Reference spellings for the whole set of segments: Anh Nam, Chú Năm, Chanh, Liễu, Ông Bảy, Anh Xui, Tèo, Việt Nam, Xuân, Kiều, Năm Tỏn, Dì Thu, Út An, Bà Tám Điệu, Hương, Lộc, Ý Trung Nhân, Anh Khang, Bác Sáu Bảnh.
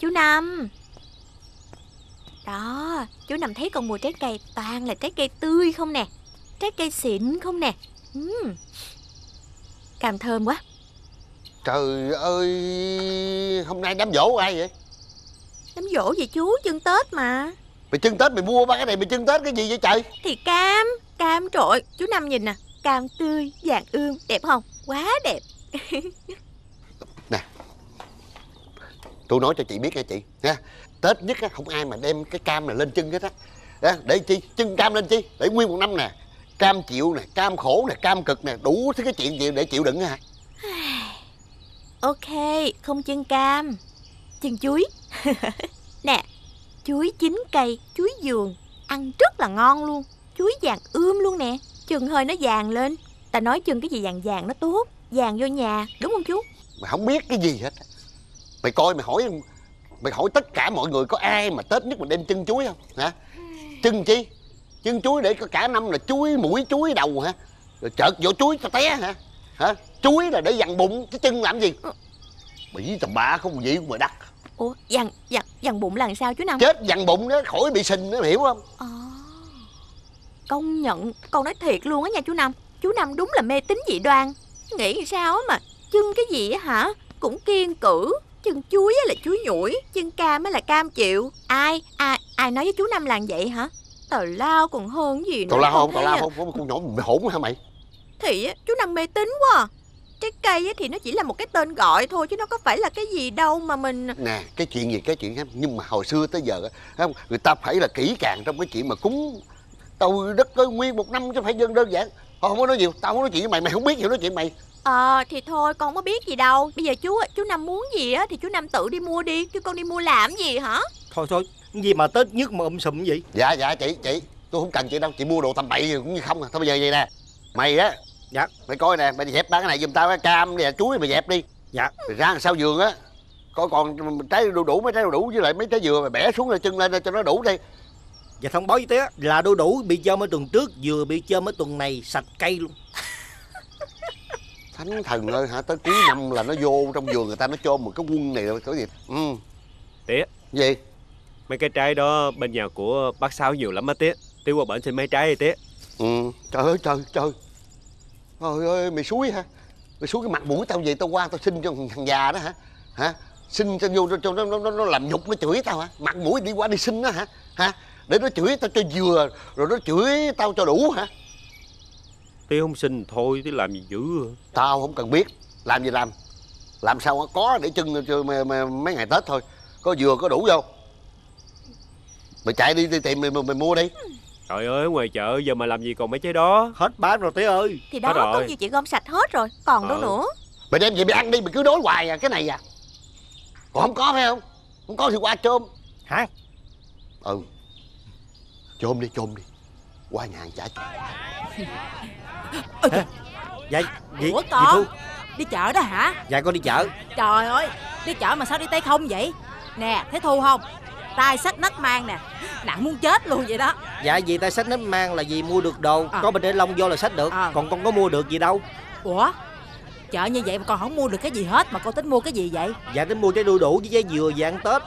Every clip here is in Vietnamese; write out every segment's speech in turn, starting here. Chú Năm. Đó, chú Năm thấy con mua trái cây toàn là trái cây tươi không nè, trái cây xịn không nè. Cảm thơm quá. Trời ơi, hôm nay đám giỗ ai vậy? Đám giỗ gì chú, chân Tết mà. Mày chân Tết mày mua ba cái này, mày chân Tết cái gì vậy trời? Thì cam, cam trội, chú Năm nhìn nè, cam tươi, vàng ươm, đẹp không? Quá đẹp. Nè, tôi nói cho chị biết nghe chị nha, Tết nhất không ai mà đem cái cam này lên chân hết á. Để chi, chân cam lên chi, để nguyên một năm nè. Cam chịu nè, cam khổ nè, cam cực nè, đủ thứ cái chuyện gì để chịu đựng hả? Ok, không chân cam, chân chuối. Nè, chuối chín cây, chuối giường, ăn rất là ngon luôn. Chuối vàng ươm luôn nè, chừng hơi nó vàng lên. Ta nói chừng cái gì vàng vàng nó tốt, vàng vô nhà, đúng không chú? Mày không biết cái gì hết. Mày coi, mày hỏi tất cả mọi người có ai mà Tết nhất mà đem chân chuối không? Hả? Chân chi? Chân chuối để có cả năm là chuối mũi, chuối đầu hả? Rồi chợt vỗ chuối cho té hả? Hả? Chuối là để dằn bụng, cái chân làm gì? Bị tầm bạ không gì mà đắt. Ủa, dằn bụng là làm sao chú Năm? Chết dằn bụng đó, khỏi bị sình nữa, hiểu không? À, công nhận, con nói thiệt luôn á nha chú Năm. Chú Năm đúng là mê tín dị đoan. Nghĩ sao á mà chân cái gì á hả? Cũng kiêng cử. Chân chuối á là chuối nhủi, chân cam á là cam chịu. Ai nói với chú Năm làm vậy hả? Tào lao còn hơn gì nữa. Tào lao không, tào lao không, con nhỏ mày hổn hả mày? Thì chú Năm mê tín quá. Trái cây thì nó chỉ là một cái tên gọi thôi, chứ nó có phải là cái gì đâu mà mình... Nè, cái chuyện gì cái chuyện hết. Nhưng mà hồi xưa tới giờ không, người ta phải là kỹ càng trong cái chuyện mà cúng tàu đất ơi nguyên một năm, chứ phải đơn giản. Họ không có nói nhiều, tao không nói chuyện với mày, mày không biết gì nói chuyện mày. Thì thôi, con không có biết gì đâu. Bây giờ chú Năm muốn gì á thì chú Năm tự đi mua đi, chứ con đi mua làm gì hả? Thôi, gì mà Tết nhất mà sùm vậy? Dạ, chị, tôi không cần chị đâu, chị mua đồ tầm bậy gì cũng như không à. Thôi bây giờ vậy nè, mày á. Dạ. Mày coi nè, mày dẹp bán cái này giùm tao, cái cam nè, chuối mày dẹp đi. Dạ. Mày ra sau vườn á, coi còn trái đu đủ, mấy trái đu đủ với lại mấy trái dừa mày bẻ xuống rồi chân lên cho nó đủ đi. Dạ thông báo với tía là đu đủ bị chơm ở tuần trước, dừa bị chơm ở tuần này, sạch cây luôn. Thánh thần ơi hả, tới cuối năm là nó vô trong vườn người ta nó chôm một cái quân này rồi cái gì. Tía. Gì? Mấy cái trái đó bên nhà của bác Sáu nhiều lắm á tía. Tía qua bển xin mấy trái đi tía. Trời ơi. Trời ơi, mày xúi hả? Mày xúi cái mặt mũi tao về, tao qua tao xin cho thằng già đó hả? Hả? Xin cho vô cho nó làm nhục, nó chửi tao hả? Mặt mũi đi qua đi xin đó hả? Hả? Để nó chửi tao cho dừa, rồi nó chửi tao cho đủ hả? Tía không xin thôi, tía làm gì dữ hả? Tao không cần biết, làm gì làm. Làm sao có để chân cho mấy ngày Tết thôi. Có dừa, có đủ vô. Mày chạy đi tìm mày mua đi. Trời ơi, ngoài chợ giờ mà làm gì còn mấy trái đó. Hết bán rồi tía ơi. Thì đó, có gì chị gom sạch hết rồi, còn đâu nữa. Mày đem về mày ăn đi, mày cứ đối hoài à, cái này à. Còn không có phải không? Không có thì qua chôm. Hả? Ừ. Chôm đi. Qua nhà hàng trả chôm. Dạ, ủa con, đi chợ đó hả? Dạ con đi chợ. Trời ơi, đi chợ mà sao đi tay không vậy? Nè, thấy Thu không? Tay sách nách mang nè, nặng muốn chết luôn vậy đó. Dạ vì tay sách nách mang là vì mua được đồ, có bịch để lông vô là sách được, còn con có mua được gì đâu. Ủa? Chợ như vậy mà con không mua được cái gì hết, mà con tính mua cái gì vậy? Dạ tính mua trái đu đủ với trái dừa về ăn Tết.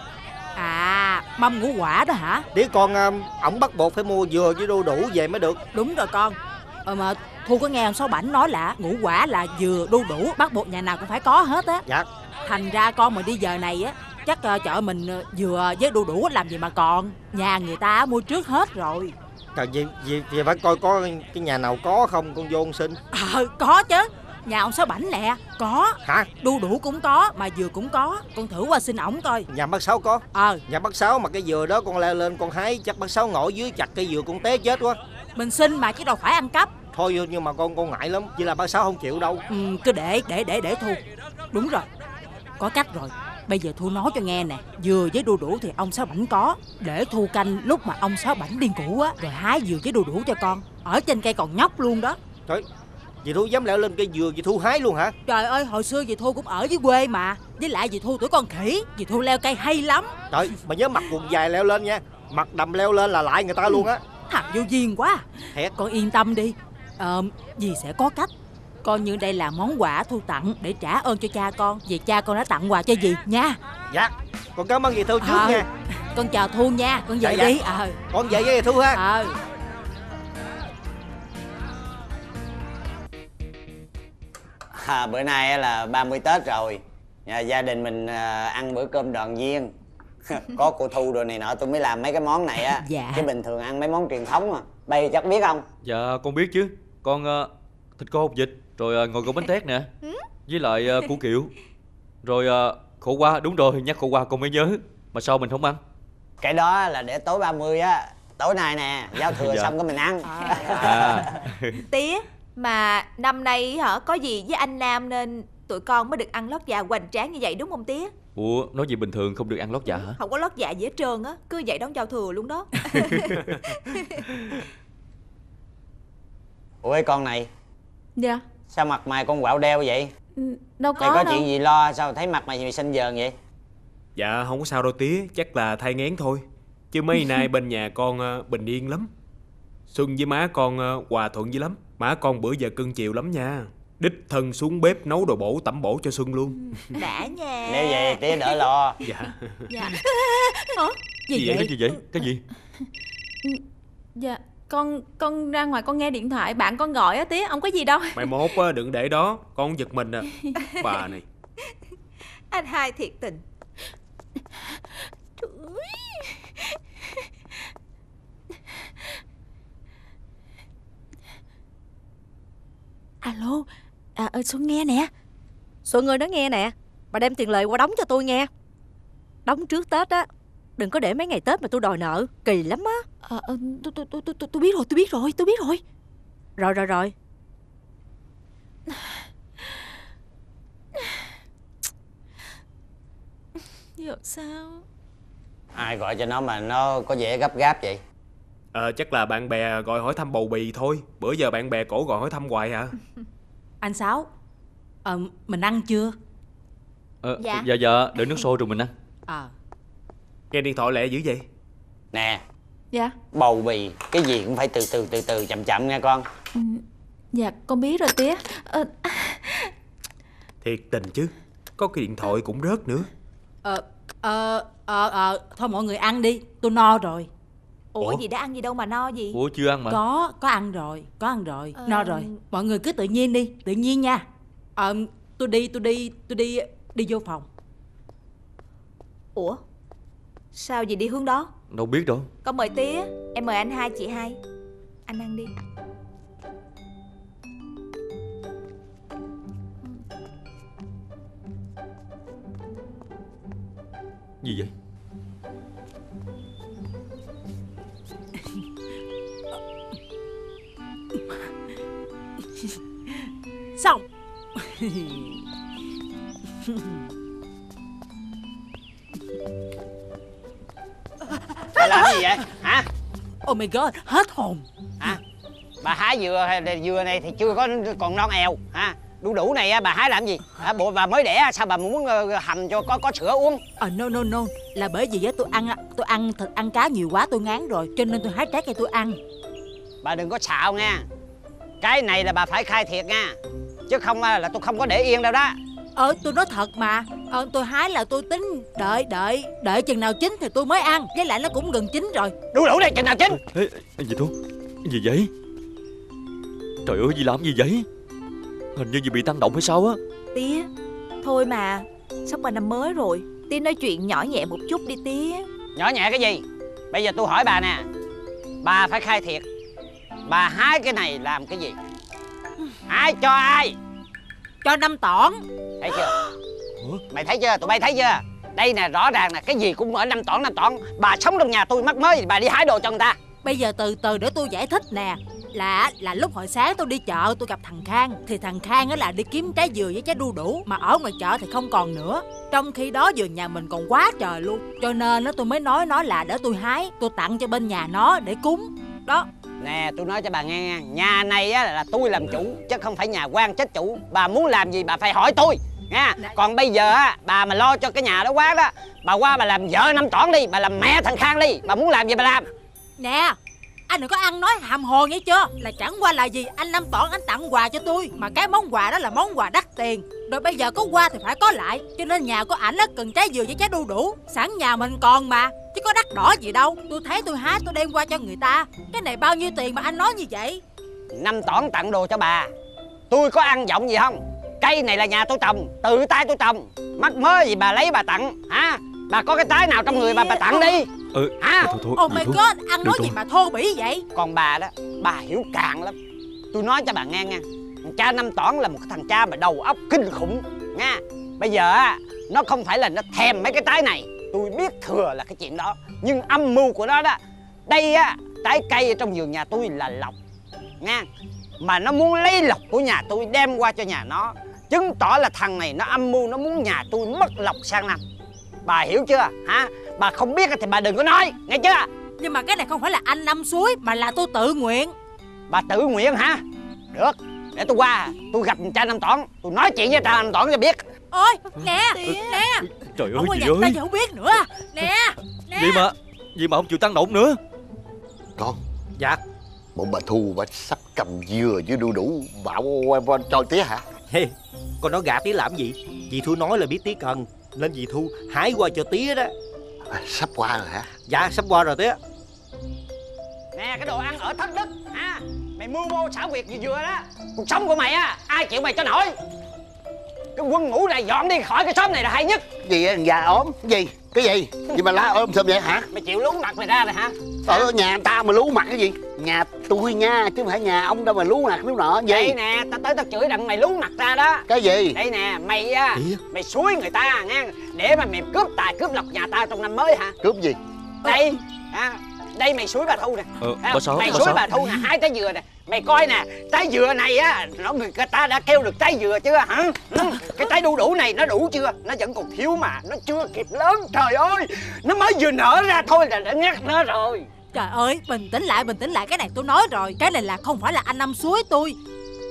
À, mâm ngũ quả đó hả? Để con, ổng bắt buộc phải mua dừa với đu đủ về mới được. Đúng rồi con. Mà Thu có nghe ông Sáu Bảnh nói là ngũ quả là dừa đu đủ bắt buộc nhà nào cũng phải có hết á. Dạ. Thành ra con mà đi giờ này á, chắc chợ mình dừa với đu đủ làm gì mà còn. Nhà người ta mua trước hết rồi. Trời, vì phải coi có cái nhà nào có không, con vô con xin. Có chứ. Nhà ông Sáu Bảnh nè, có. Hả? Đu đủ cũng có, mà dừa cũng có. Con thử qua xin ổng coi. Nhà bác Sáu có. Nhà bác Sáu mà cái dừa đó con leo lên con hái, chắc bác Sáu ngồi dưới chặt cây dừa con té chết quá. Mình xin mà chứ đâu phải ăn cắp. Thôi nhưng mà con ngại lắm, chỉ là bác Sáu không chịu đâu. Cứ để Thu. Đúng rồi, có cách rồi. Bây giờ Thu nói cho nghe nè, dừa với đu đủ thì ông Sáu Bảnh có. Để Thu canh lúc mà ông Sáu Bảnh điên cũ á, rồi hái dừa với đu đủ cho con. Ở trên cây còn nhóc luôn đó. Trời, dì Thu dám leo lên cây dừa dì Thu hái luôn hả? Trời ơi, hồi xưa dì Thu cũng ở dưới quê mà. Với lại dì Thu tuổi con khỉ, dì Thu leo cây hay lắm. Trời, mà nhớ mặc quần dài leo lên nha. Mặc đầm leo lên là lại người ta luôn á. Thằng vô duyên quá. Thiệt. Con yên tâm đi, dì sẽ có cách. Con như đây là món quà Thu tặng để trả ơn cho cha con vì cha con đã tặng quà cho dì nha. Dạ, con cảm ơn dì Thu trước nha. Con chào Thu nha, con về đi. Con về với dì Thu ha. Bữa nay là 30 Tết rồi, gia đình mình ăn bữa cơm đoàn viên. Có cô Thu rồi này nọ tôi mới làm mấy cái món này á. Dạ. Chứ bình thường ăn mấy món truyền thống mà. Bây giờ chắc biết không? Dạ con biết chứ. Con thịt khô hột vịt, rồi ngồi con bánh tét nè, với lại củ kiệu, rồi khổ qua. Đúng rồi, nhắc khổ qua con mới nhớ. Mà sao mình không ăn? Cái đó là để tối 30 á. Tối nay nè, giao thừa xong cái mình ăn. Tía, mà năm nay hả, có gì với anh Nam nên tụi con mới được ăn lót dạ hoành tráng như vậy đúng không tía? Ủa, nói gì bình thường không được ăn lót dạ hả? Không có lót dạ gì hết trơn á, cứ vậy đón giao thừa luôn đó. Ủa con này. Dạ. Sao mặt mày con quạo đeo vậy? Đâu có. Mày có chuyện gì lo sao thấy mặt mày xanh dờn vậy? Dạ không có sao đâu tía, chắc là thai nghén thôi. Chứ mấy nay bên nhà con bình yên lắm. Xuân với má con hòa thuận dữ lắm. Má con bữa giờ cưng chiều lắm nha. Đích thân xuống bếp nấu đồ bổ tẩm bổ cho Xuân luôn. Đã nha. Nếu vậy tía đỡ lo. Dạ. Dạ. Ủa, gì vậy? Cái gì vậy? Cái gì? Dạ con ra ngoài con nghe điện thoại bạn con gọi á tía, không có gì đâu. Mày mốt á đừng để đó, con giật mình à. Bà này. Anh hai thiệt tình. Alo, Xuân nghe nè. Xuân ơi, nó nghe nè. Bà đem tiền lời qua đóng cho tôi nghe. Đóng trước Tết á, đừng có để mấy ngày Tết mà tôi đòi nợ, kỳ lắm á. Tôi biết rồi, tôi biết rồi. Rồi. Giờ sao? Ai gọi cho nó mà nó có vẻ gấp gáp vậy? Chắc là bạn bè gọi hỏi thăm bầu bì thôi. Bữa giờ bạn bè cổ gọi hỏi thăm hoài hả? Anh Sáu, mình ăn chưa? Dạ, đợi nước sôi rồi mình ăn. Nghe điện thoại lẹ dữ vậy? Nè. Dạ. Bầu bì, cái gì cũng phải từ từ chậm nha con. Dạ, con biết rồi tía. Thiệt tình chứ, có cái điện thoại cũng rớt nữa. Thôi mọi người ăn đi, tôi no rồi. Ủa gì đã ăn gì đâu mà no gì? Ủa chưa ăn mà. Có ăn rồi. No rồi. Mọi người cứ tự nhiên đi, tự nhiên nha. Tôi đi vô phòng. Ủa? Sao gì đi hướng đó? Đâu biết đâu. Con mời tía, em mời anh hai chị hai. Anh ăn đi. Gì vậy? Xong. Bà làm gì vậy hả? Oh my god, hết hồn hả? Bà hái dừa này thì chưa có, còn non eo hả? Đủ này bà hái làm gì hả? Bộ bà mới đẻ sao bà muốn hầm cho có sữa uống? No, là bởi vì tôi ăn thịt ăn cá nhiều quá tôi ngán rồi, cho nên tôi hái trái cây tôi ăn. Bà đừng có xạo nha. Cái này là bà phải khai thiệt nha, chứ không là tôi không có để yên đâu đó. Tôi nói thật mà. Tôi hái là tôi tính đợi chừng nào chín thì tôi mới ăn, với lại nó cũng gần chín rồi. Đủ đây, chừng nào chín. Gì Thu? Gì vậy? Trời ơi, gì làm gì vậy? Hình như gì bị tăng động hay sao á. Tía, thôi mà, sắp qua năm mới rồi, tía nói chuyện nhỏ nhẹ một chút đi tía. Nhỏ nhẹ cái gì? Bây giờ tôi hỏi bà nè, bà phải khai thiệt. Bà hái cái này làm cái gì? Hái cho ai? Cho Năm Tỏn. Thấy chưa? Mày thấy chưa? Tụi bay thấy chưa? Đây nè, rõ ràng là cái gì cũng ở Năm Tỏn. Bà sống trong nhà tôi mắc mới thì bà đi hái đồ cho người ta. Bây giờ từ từ để tôi giải thích nè. Là lúc hồi sáng tôi đi chợ tôi gặp thằng Khang. Thì thằng Khang á là đi kiếm trái dừa với trái đu đủ, mà ở ngoài chợ thì không còn nữa. Trong khi đó dừa nhà mình còn quá trời luôn, cho nên tôi mới nói nó là để tôi hái, tôi tặng cho bên nhà nó để cúng. Đó. Nè, tôi nói cho bà nghe, nhà này á là tôi làm chủ, chứ không phải nhà quan trách chủ. Bà muốn làm gì bà phải hỏi tôi nha. Còn bây giờ á, bà mà lo cho cái nhà đó quá đó, bà qua bà làm vợ Năm Tỏn đi, bà làm mẹ thằng Khang đi, bà muốn làm gì bà làm. Nè, Anh đừng có ăn nói hàm hồ nghe chưa. Là chẳng qua là gì, anh Năm Tỏn anh tặng quà cho tôi, mà cái món quà đó là món quà đắt tiền. Rồi bây giờ có qua thì phải có lại, cho nên nhà của ảnh á cần trái dừa với trái đu đủ, sẵn nhà mình còn mà, chứ có đắt đỏ gì đâu. Tôi thấy tôi hái tôi đem qua cho người ta. Cái này bao nhiêu tiền mà anh nói như vậy? Năm Tỏn tặng đồ cho bà, tôi có ăn giọng gì không? Cây này là nhà tôi trồng, tự tay tôi trồng, mắc mớ gì bà lấy bà tặng hả? Bà có cái trái nào trong người bà tặng đi. Hả? Thôi, oh my god, ăn nói gì mà thô bỉ vậy? Còn bà đó, bà hiểu cạn lắm. Tôi nói cho bà nghe nha, cha Năm Tỏn là một cái thằng cha mà đầu óc kinh khủng nha. Bây giờ nó không phải là nó thèm mấy cái trái này, tôi biết thừa là cái chuyện đó, nhưng âm mưu của nó đó, đây á, trái cây ở trong vườn nhà tôi là lộc nha, mà nó muốn lấy lộc của nhà tôi đem qua cho nhà nó, chứng tỏ là thằng này nó âm mưu, nó muốn nhà tôi mất lộc sang năm. Bà hiểu chưa hả? Bà không biết thì bà đừng có nói, nghe chưa? Nhưng mà cái này không phải là anh Năm Suối, mà là tôi tự nguyện. Bà tự nguyện hả? Được, để tôi qua, tôi gặp cha Năm Tỏn, tôi nói chuyện với cha Năm Tỏn cho biết. Ôi, nè trời ơi, gì ơi, ta giờ không biết nữa. Nè Vậy mà không chịu tăng động nữa. Con. Dạ. Bọn bà Thu bà sắp cầm dừa với đu đủ bảo em cho tía hả? Hey, con nói gạt tía làm gì? Dì Thu nói là biết tía cần, nên dì Thu hái qua cho tía đó. Sắp qua rồi hả? Dạ sắp qua rồi tía. Nè cái đồ ăn ở thất đức hả? Mày mưu mô xảo quyệt gì vừa đó, cuộc sống của mày á ai chịu mày cho nổi. Cái quân ngũ này dọn đi khỏi cái xóm này là hay nhất. Gì á, già ốm gì? Cái gì? Gì mà la ôm sơm vậy hả? Mày chịu lú mặt mày ra rồi hả? Ở nhà người ta mà lú mặt cái gì? Nhà tôi nha, chứ không phải nhà ông đâu mà lú mặt lú nọ. Gì? Đây nè, tao tới tao chửi đặng mày lú mặt ra đó. Cái gì? Đây nè, mày á, mày xúi người ta nha, để mà mày cướp tài cướp lộc nhà tao trong năm mới hả? Cướp gì? Đây, đây mày xúi bà Thu nè. Mày xúi bà Thu nè, hái trái dừa nè. Mày coi nè, trái dừa này á, người ta đã kêu được trái dừa chưa hả? Cái trái đu đủ này nó đủ chưa? Nó vẫn còn thiếu mà, nó chưa kịp lớn. Trời ơi, nó mới vừa nở ra thôi là đã ngắt nó rồi. Trời ơi, bình tĩnh lại, cái này tôi nói rồi. Cái này là không phải là anh Năm Suối tôi,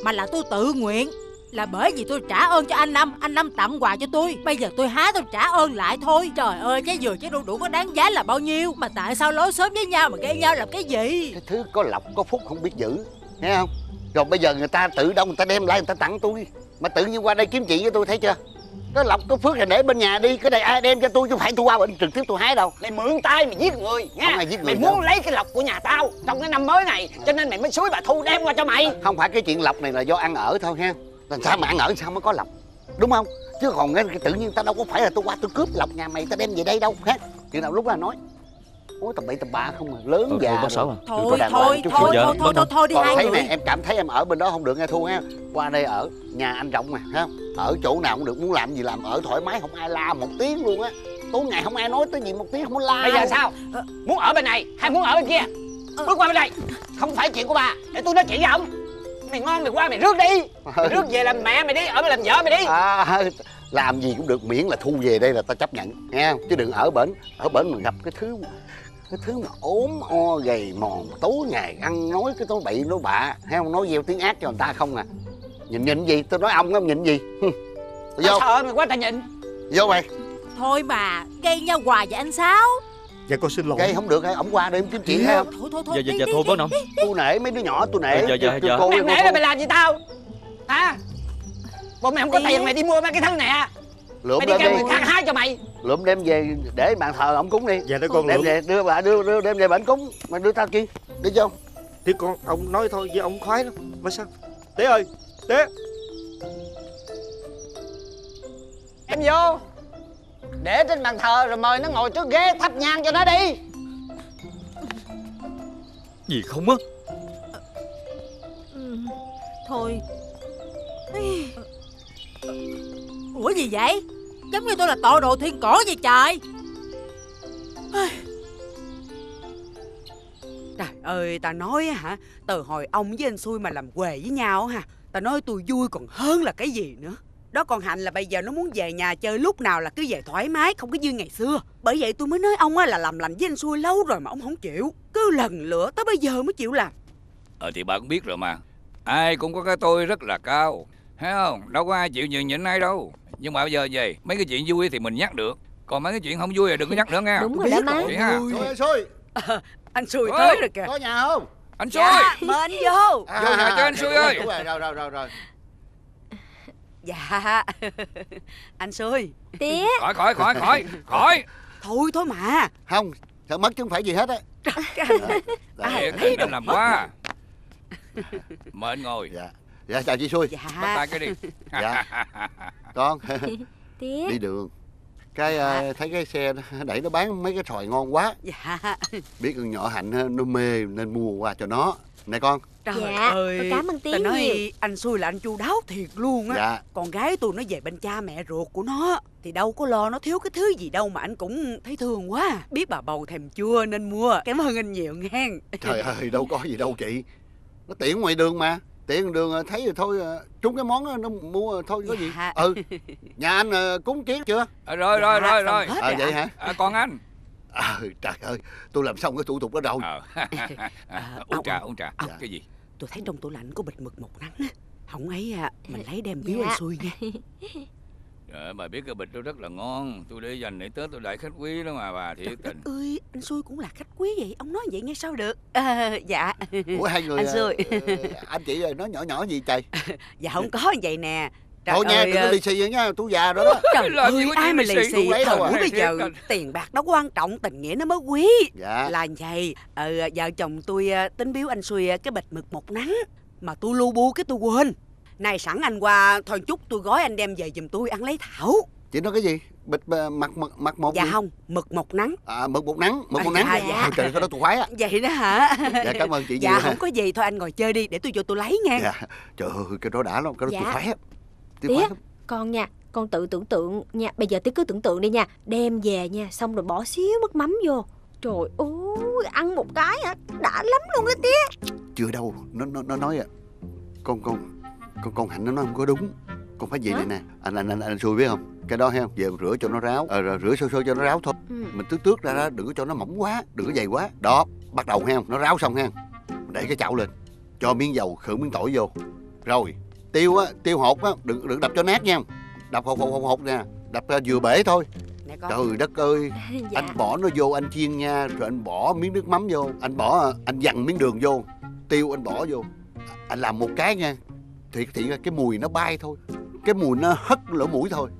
mà là tôi tự nguyện. Là bởi vì tôi trả ơn cho anh Năm tặng quà cho tôi. Bây giờ tôi hái tôi trả ơn lại thôi. Trời ơi, trái dừa trái đu đủ có đáng giá là bao nhiêu, mà tại sao lối sớm với nhau mà gây nhau làm cái gì? Cái thứ có lộc có phúc không biết giữ, nghe không? Rồi bây giờ người ta tự đâu người ta đem lại người ta tặng tôi, mà tự nhiên qua đây kiếm chuyện với tôi, thấy chưa? Cái lộc có phước là để bên nhà đi, cái này ai đem cho tôi chứ phải tôi qua bên trực tiếp tôi hái đâu. Mày mượn tay mày giết người nha. Mày muốn lấy cái lộc của nhà tao trong cái năm mới này, cho nên mày mới xúi bà Thu đem qua cho mày. Không phải cái chuyện lộc này là do ăn ở thôi ha. Làm sao mà ăn ở sao mới có lộc, đúng không? Chứ còn cái tự nhiên ta đâu có phải là tôi qua tôi cướp lộc nhà mày ta đem về đây đâu hết. Chuyện nào lúc đó là nói. Ôi tầm bậy tầm bạ không mà lớn già. Thôi đi hai người. Em cảm thấy em ở bên đó không được nghe Thu ha. Qua đây ở nhà anh rộng mà ha. Ở chỗ nào cũng được, muốn làm gì làm, ở thoải mái, không ai la một tiếng luôn á. Tối ngày không ai nói tới gì một tiếng, không muốn la. Bây giờ sao? Muốn ở bên này hay muốn ở bên kia? Bước qua bên đây. Không phải chuyện của bà, để tôi nói chuyện với ông. Mày ngon mày qua mày rước đi, mày rước về làm mẹ mày đi, ở mày làm vợ mày đi. Làm gì cũng được miễn là Thu về đây là tao chấp nhận, nghe không? Chứ đừng ở bển mà gặp cái thứ mà ốm o gầy mòn tối ngày ăn nói cái tối bậy nói bạ, hay không, nói gieo tiếng ác cho người ta không à. Nhìn gì tôi nói ông á, nhìn gì vô sợ mày quá tao nhìn vô mày. Thôi mà gây nhau hoài vậy anh Sáu. Dạ con xin lỗi. Gây không được hay ổng qua đêm kiếm chuyện hay không? Thôi dạ thôi bớt nông. Tôi nể mấy đứa nhỏ, tôi nể. Dạ. Mày nể là mày làm gì tao? Hả? Bọn mày không có tiền mày đi mua mấy cái thứ này. Mày đi kêu người khác hái cho mày. Lượm đem về để bàn thờ ổng cúng đi. Dạ để con đem về đưa bà đưa đem về bển cúng. Mày đưa tao chi? Đi cho. Thì con ông nói thôi với ông khoái lắm. Mà sao? Tía ơi, tía. Em vô. Để trên bàn thờ rồi mời nó ngồi trước ghế thắp nhang cho nó đi. Gì không á? Thôi. Ủa gì vậy? Giống như tôi là tội đồ thiên cổ vậy trời. Trời ơi, ta nói hả, từ hồi ông với anh Xui mà làm quề với nhau hả, ta nói tôi vui còn hơn là cái gì nữa. Đó còn Hạnh là bây giờ nó muốn về nhà chơi lúc nào là cứ về thoải mái, không có như ngày xưa. Bởi vậy tôi mới nói ông á là làm lành với anh Xui lâu rồi mà ông không chịu. Cứ lần lửa tới bây giờ mới chịu làm. Thì bà cũng biết rồi mà. Ai cũng có cái tôi rất là cao, thấy không? Đâu có ai chịu nhường nhịn ai đâu. Nhưng mà bây giờ về mấy cái chuyện vui thì mình nhắc được, còn mấy cái chuyện không vui là đừng có nhắc nữa nghe. Đúng rồi đó má. Xui Anh Xui tới rồi kìa. Có nhà không? Anh Xui. Dạ, mời anh vô. Vô nhà cho anh Xui ơi. Rồi. Dạ. Anh Xui. Tía. Khỏi. Thôi mà. Không, sợ mất chứ không phải gì hết á. Thiệt, anh làm quá. Mời anh ngồi. Dạ, chào chị Xui. Dạ. Bắt tay cái đi. Dạ. Con. Tía. Đi đường. Cái thấy cái xe đẩy nó bán mấy cái xoài ngon quá. Dạ. Biết con nhỏ Hạnh nó mê nên mua qua cho nó. Này con. Trời ơi, cảm ơn Tiến nhiều. Anh Xui là anh chu đáo thiệt luôn á. Dạ. Con gái tôi nó về bên cha mẹ ruột của nó thì đâu có lo nó thiếu cái thứ gì đâu, mà anh cũng thấy thương quá. Biết bà bầu thèm chua nên mua. Cảm ơn anh nhiều nghe. Trời ơi, đâu có gì đâu chị. Nó tiện ngoài đường mà. Tiện đường thấy rồi thôi, trúng cái món đó, nó mua thôi có gì. Ừ. Nhà anh cúng kiến chưa? Rồi. Vậy hả? Còn anh? Trời ơi, tôi làm xong cái thủ tục đó rồi. Uống trà. Cái gì? Tôi thấy trong tủ lạnh có bịch mực một nắng. Không ấy mình lấy đem biếu anh Xui nha. Bà biết cái bịch đó rất là ngon. Tôi để dành để Tết tôi đãi khách quý đó mà bà, thiệt tình. Trời ơi, anh Xui cũng là khách quý vậy. Ông nói vậy nghe sao được. Dạ. Ủa hai người. Anh Xui. Anh chị nói nhỏ gì trời. Dạ không có vậy nè. Thôi nha, đừng có lì xì vậy nha, tôi già rồi đó. Trời ơi, ai mà lì xì thời bây giờ. Tiền bạc nó quan trọng, tình nghĩa nó mới quý. Dạ. Là vậy. Vợ chồng tôi tính biếu anh Xui cái bịch mực một nắng, mà tôi lu bu cái tôi quên. Nay sẵn anh qua thôi chút tôi gói anh đem về giùm tôi ăn lấy thảo. Chị nói cái gì? Bịch mặt một. Dạ gì? Không, mực một nắng. Mực một nắng. Dạ. Trời ơi, cái đó tôi khoái á. Vậy đó hả? Dạ cảm ơn chị. Dạ không có gì, thôi anh ngồi chơi đi để tôi vô tôi lấy nha. Dạ. Trời ơi, cái đó đã lắm, cái đó tôi khoái á. Tía, con nha, con tự tưởng tượng nha. Bây giờ tía cứ tưởng tượng đi nha. Đem về nha, xong rồi bỏ xíu nước mắm vô. Trời ơi, ăn một cái hả? Đã lắm luôn đó tía. Chưa đâu, nó nói à. Con Hạnh nó nói không có đúng. Con phải gì này nè. Anh Xui biết không? Cái đó hay không? Về rửa cho nó ráo. Rồi rửa sơ cho nó ráo thôi. Mình tước ra đó, đừng có cho nó mỏng quá, đừng có dày quá. Đó, bắt đầu hay không? Nó ráo xong hay không? Mình đẩy cái chảo lên, cho miếng dầu, khử miếng tỏi vô. Rồi tiêu á, tiêu hột á, đừng đập cho nát nha. Đập hột nè, đập vừa bể thôi. Trời đất ơi. Dạ. Anh bỏ nó vô anh chiên nha. Rồi anh bỏ miếng nước mắm vô. Anh dằn miếng đường vô. Tiêu anh bỏ vô. Anh làm một cái nha. Thì cái mùi nó bay thôi. Cái mùi nó hất lỗ mũi thôi.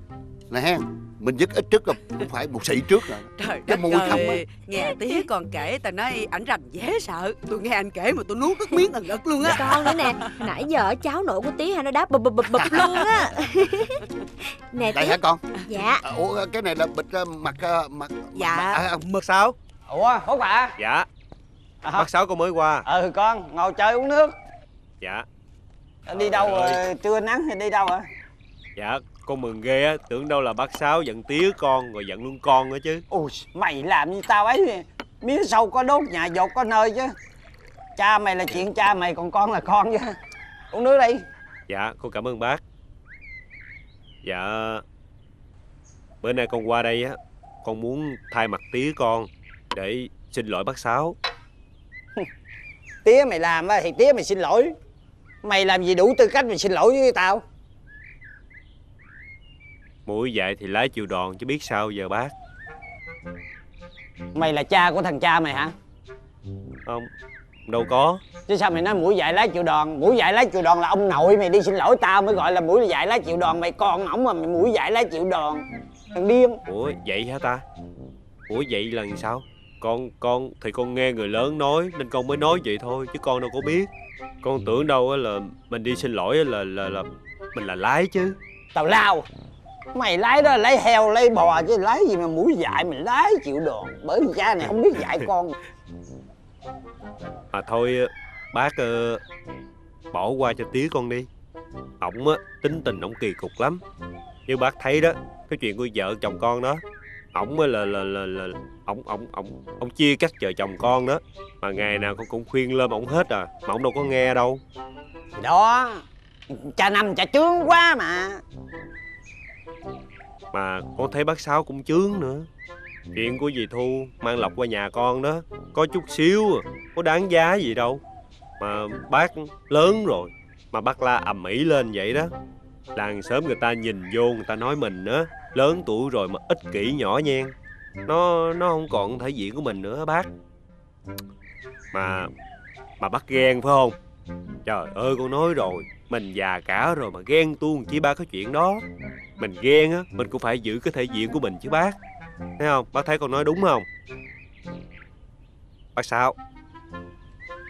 Nè ha. Mình dứt ít trước rồi, cũng phải một xị trước rồi. Trời đất ơi, nghe tía còn kể, tao nói ảnh rành dễ sợ. Tôi nghe anh kể mà tôi nuốt nước miếng ẩn ực luôn á. Con nữa nè, nãy giờ cháu nội của tía hay nó đáp bụp luôn á. Nè tía. Đây hả con? Dạ. Ủa cái này là bịch mặt. Dạ. Mực Sáu. Ủa Phúc ạ. Dạ. Bác Sáu cô mới qua. Ừ con, ngồi chơi uống nước. Dạ. Đi đâu rồi, trưa nắng thì đi đâu hả? Dạ. Con mừng ghê á, tưởng đâu là bác Sáu giận tía con rồi giận luôn con nữa chứ. Ôi, mày làm như tao ấy, miếng sâu có đốt nhà dột có nơi chứ. Cha mày là chuyện cha mày, còn con là con chứ. Uống nước đi. Dạ, con cảm ơn bác. Dạ, bữa nay con qua đây á, con muốn thay mặt tía con để xin lỗi bác Sáu. Tía mày làm á thì tía mày xin lỗi. Mày làm gì đủ tư cách mày xin lỗi với tao. Mũi vậy thì lái chiều đòn chứ biết sao giờ bác. Mày là cha của thằng cha mày hả? Không, đâu có. Chứ sao mày nói mũi dạy lái chiều đòn? Mũi dạy lái chiều đòn là ông nội mày đi xin lỗi tao mới gọi là mũi dạy lái chiều đòn. Mày còn ổng mà mày mũi dạy lái chiều đòn. Thằng điên. Ủa vậy hả ta? Ủa vậy là sao? Con thì con nghe người lớn nói nên con mới nói vậy thôi, chứ con đâu có biết. Con tưởng đâu là mình đi xin lỗi là mình là lái chứ. Tào lao. Mày lái đó là lái heo, lái bò chứ lái gì mà mũi dạy, mình lái chịu đòn. Bởi vì cha này không biết dạy con. À thôi bác bỏ qua cho tía con đi. Ổng á, tính tình ổng kỳ cục lắm. Như bác thấy đó, cái chuyện của vợ chồng con đó, ổng là ổng chia cắt vợ chồng con đó. Mà ngày nào con cũng khuyên lên ổng hết à, mà ổng đâu có nghe đâu. Đó, cha Năm cha chướng quá mà. Mà con thấy bác Sáu cũng chướng nữa. Chuyện của dì Thu mang Lộc qua nhà con đó, có chút xíu có đáng giá gì đâu. Mà bác lớn rồi mà bác la ầm ĩ lên vậy đó, làng xóm người ta nhìn vô người ta nói mình á, lớn tuổi rồi mà ích kỷ nhỏ nhen. Nó không còn thể diện của mình nữa bác. Mà bác ghen phải không? Trời ơi, con nói rồi, mình già cả rồi mà ghen tuông chỉ ba cái chuyện đó. Mình ghen á, mình cũng phải giữ cái thể diện của mình chứ bác. Thấy không? Bác thấy con nói đúng không? Bác sao?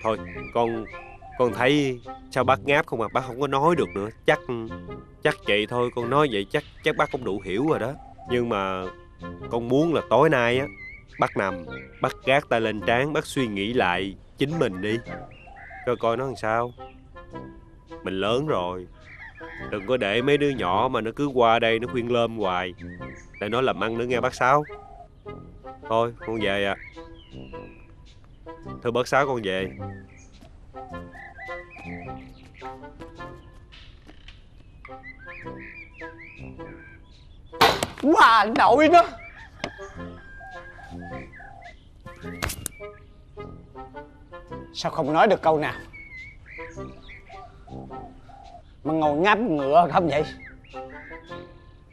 Thôi, con thấy sao bác ngáp không mà bác không có nói được nữa. Chắc vậy thôi, con nói vậy chắc bác cũng đủ hiểu rồi đó. Nhưng mà con muốn là tối nay á, bác nằm, bác gác tay lên trán, bác suy nghĩ lại chính mình đi. Coi nó làm sao. Mình lớn rồi, đừng có để mấy đứa nhỏ mà nó cứ qua đây nó khuyên lơm hoài, để nó làm ăn nữa nghe bác Sáu. Thôi con về ạ. Thưa bác Sáu, con về. Bà nội nó sao không nói được câu nào mà ngồi ngáp ngựa không vậy?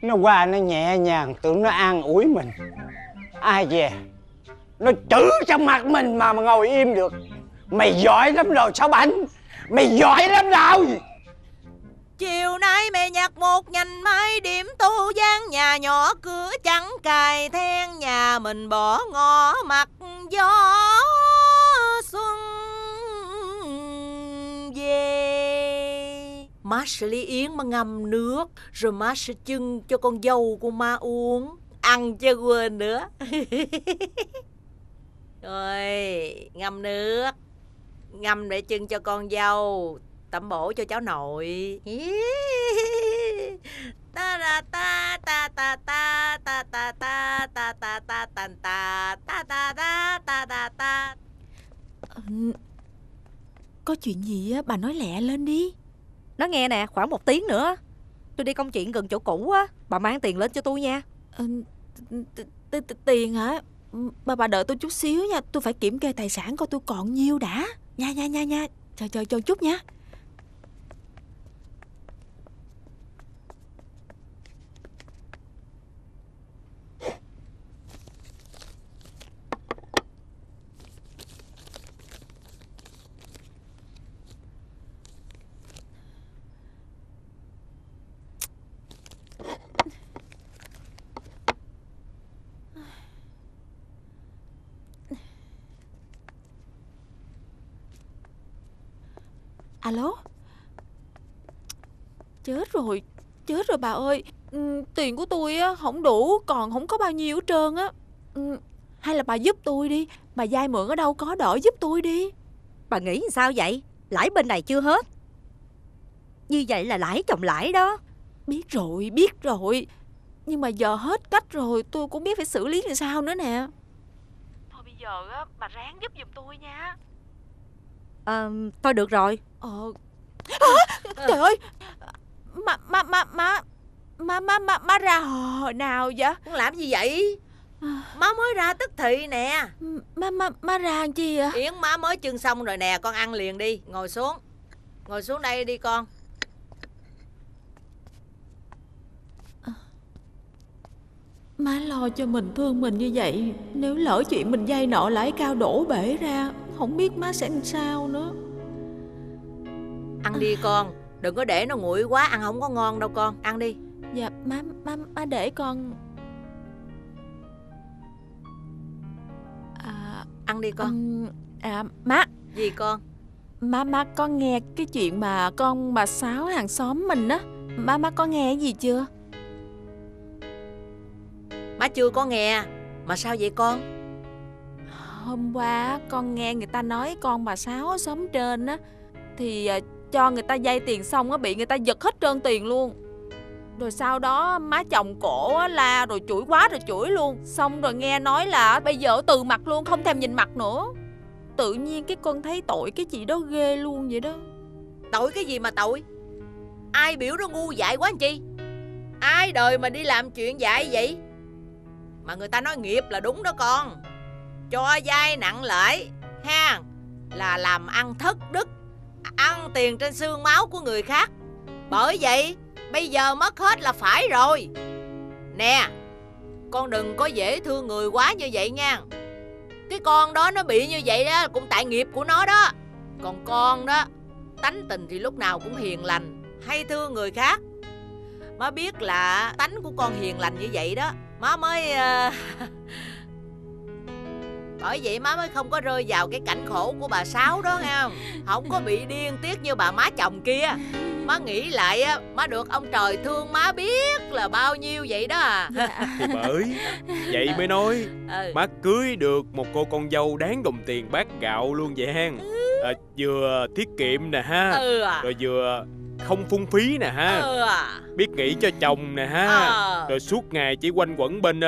Nó qua nó nhẹ nhàng tưởng nó an ủi mình, ai về nó chửi trong mặt mình mà ngồi im được. Mày giỏi lắm rồi Sáu Bảnh, mày giỏi lắm rồi. Chiều nay mày nhặt một nhành mai điểm tu gian, nhà nhỏ cửa trắng cài then, nhà mình bỏ ngõ mặt gió xuân về. Má sẽ lấy yến má ngâm nước, rồi má sẽ chưng cho con dâu của má uống, ăn cho quên nữa. Rồi ngâm nước, ngâm để chưng cho con dâu, tẩm bổ cho cháu nội. Ta ra ta ta ta ta ta ta ta ta ta ta ta ta ta ta ta ta. Có chuyện gì á bà nói lẹ lên đi. Nói nghe nè, khoảng 1 tiếng nữa tôi đi công chuyện gần chỗ cũ á, bà mang tiền lên cho tôi nha. Tiền hả? Bà đợi tôi chút xíu nha, tôi phải kiểm kê tài sản coi tôi còn nhiêu đã. Nha nha nha nha, chờ chút nha. Alo, chết rồi bà ơi, tiền của tôi á không đủ, còn không có bao nhiêu hết trơn á. Hay là bà giúp tôi đi, bà vay mượn ở đâu có đỡ giúp tôi đi. Bà nghĩ sao vậy? Lãi bên này chưa hết, như vậy là lãi chồng lãi đó. Biết rồi, nhưng mà giờ hết cách rồi, tôi cũng biết phải xử lý làm sao nữa nè. Thôi bây giờ á bà ráng giúp giùm tôi nha. Thôi được rồi. Trời ơi, má ra hồi nào vậy? Con làm gì vậy? Má mới ra tức thì nè. Má ra làm chi vậy? Yến má mới chưng xong rồi nè, con ăn liền đi. Ngồi xuống đây đi con. Má lo cho mình, thương mình như vậy, nếu lỡ chuyện mình vay nợ lãi cao đổ bể ra, không biết má sẽ làm sao nữa. Ăn đi con, đừng có để nó nguội quá, ăn không có ngon đâu con. Ăn đi. Dạ má để con. Ăn đi con. Má. Gì con? Má con nghe cái chuyện mà con bà Sáu hàng xóm mình á, má có nghe gì chưa? Má chưa có nghe. Mà sao vậy con? Hôm qua con nghe người ta nói con bà Sáu ở xóm trên á, thì cho người ta vay tiền xong á, bị người ta giật hết trơn tiền luôn. Rồi sau đó má chồng cổ á, la rồi chửi quá rồi chửi luôn. Xong rồi nghe nói là bây giờ từ mặt luôn, không thèm nhìn mặt nữa. Tự nhiên cái con thấy tội cái chị đó ghê luôn vậy đó. Tội cái gì mà tội? Ai biểu nó ngu dại quá làm chi? Ai đời mà đi làm chuyện dại vậy? Mà người ta nói nghiệp là đúng đó con, cho vay nặng lãi ha, là làm ăn thất đức, ăn tiền trên xương máu của người khác. Bởi vậy bây giờ mất hết là phải rồi. Nè, con đừng có dễ thương người quá như vậy nha. Cái con đó nó bị như vậy đó cũng tại nghiệp của nó đó. Còn con đó, tánh tình thì lúc nào cũng hiền lành, hay thương người khác. Má biết là tánh của con hiền lành như vậy đó, má mới bởi vậy má mới không có rơi vào cái cảnh khổ của bà Sáu đó nghe không? Không có bị điên tiết như bà má chồng kia. Má nghĩ lại á, má được ông trời thương má biết là bao nhiêu vậy đó à. Thì bởi vậy mới nói má cưới được một cô con dâu đáng đồng tiền bát gạo luôn vậy hen. Vừa tiết kiệm nè ha, rồi vừa không phung phí nè ha, biết nghĩ cho chồng nè ha, rồi suốt ngày chỉ quanh quẩn bên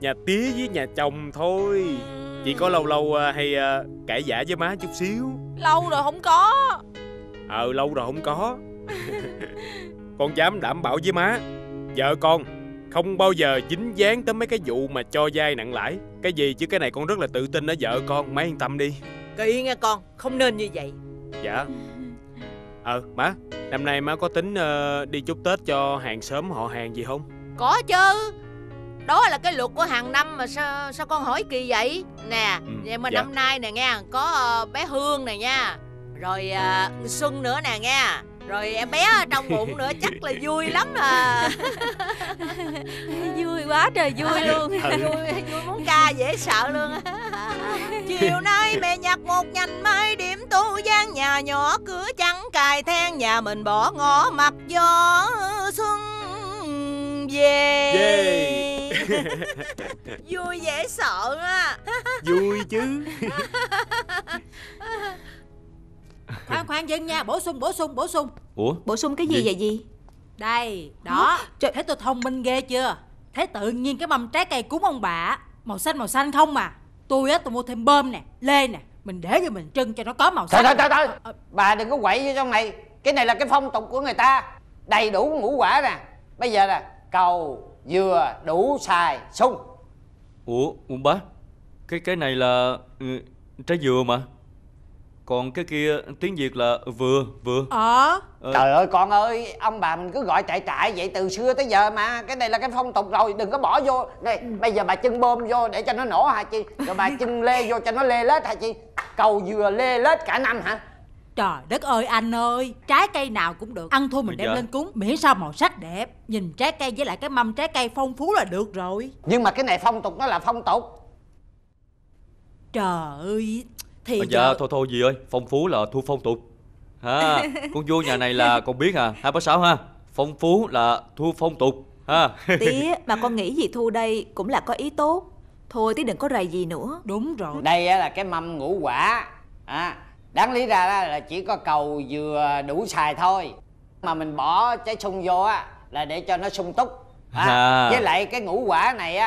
nhà tía với nhà chồng thôi. Chỉ có lâu lâu hay cãi vã với má chút xíu. Lâu rồi không có. Lâu rồi không có. Con dám đảm bảo với má, vợ con không bao giờ dính dáng tới mấy cái vụ mà cho vay nặng lãi. Cái gì chứ cái này con rất là tự tin đó vợ con, má yên tâm đi. Kỳ nghe con, không nên như vậy. Dạ. Má, năm nay má có tính đi chúc Tết cho hàng xóm họ hàng gì không? Có chứ. Đó là cái luật của hàng năm mà sao con hỏi kỳ vậy? Nè, nhưng mà năm nay nè nghe, có bé Hương nè nha. Rồi Xuân nữa nè nghe. Rồi em bé trong bụng nữa chắc là vui lắm à. Vui quá trời vui luôn. Vui muốn ca dễ sợ luôn. Chiều nay mẹ nhặt một nhành mai điểm tô gian nhà nhỏ cửa trắng cài then nhà mình bỏ ngõ mặc gió xuân về. Vui dễ sợ á. Vui chứ. Khoan dân nha, bổ sung. Ủa? Bổ sung cái gì vậy dì? Đây, đó. Trời. Thấy tôi thông minh ghê chưa? Thấy tự nhiên cái mâm trái cây cúng ông bà màu xanh không mà. Tôi mua thêm bơm nè, lê nè, mình để cho mình trưng cho nó có màu xanh. Thôi. Bà đừng có quậy vô trong này. Cái này là cái phong tục của người ta. Đầy đủ ngũ quả nè. Bây giờ nè, cầu, dừa, đủ, xài, sung. Ủa, bá, cái này là trái dừa mà. Còn cái kia tiếng Việt là vừa. Trời ơi con ơi, ông bà mình cứ gọi trại vậy từ xưa tới giờ mà. Cái này là cái phong tục rồi, đừng có bỏ vô. Này, bây giờ bà chưng bơm vô để cho nó nổ hả chị? Rồi bà chưng lê vô cho nó lê lết hả chị? Cầu dừa lê lết cả năm hả? Trời đất ơi anh ơi, trái cây nào cũng được. Ăn thôi mình đem lên cúng, miễn sao màu sắc đẹp. Nhìn trái cây với lại cái mâm trái cây phong phú là được rồi. Nhưng mà cái này phong tục nó là phong tục. Trời ơi. Dạ thôi dì ơi, phong phú là thu phong tục ha. Con vô nhà này là con biết hả? Hai bác Sáu ha, phong phú là thu phong tục ha. Tía mà con nghĩ dì Thu đây cũng là có ý tốt. Thôi tía đừng có rầy gì nữa. Đúng rồi. Đây là cái mâm ngũ quả đáng lý ra là chỉ có cầu dừa đủ xài thôi. Mà mình bỏ trái sung vô là để cho nó sung túc. Với lại cái ngũ quả này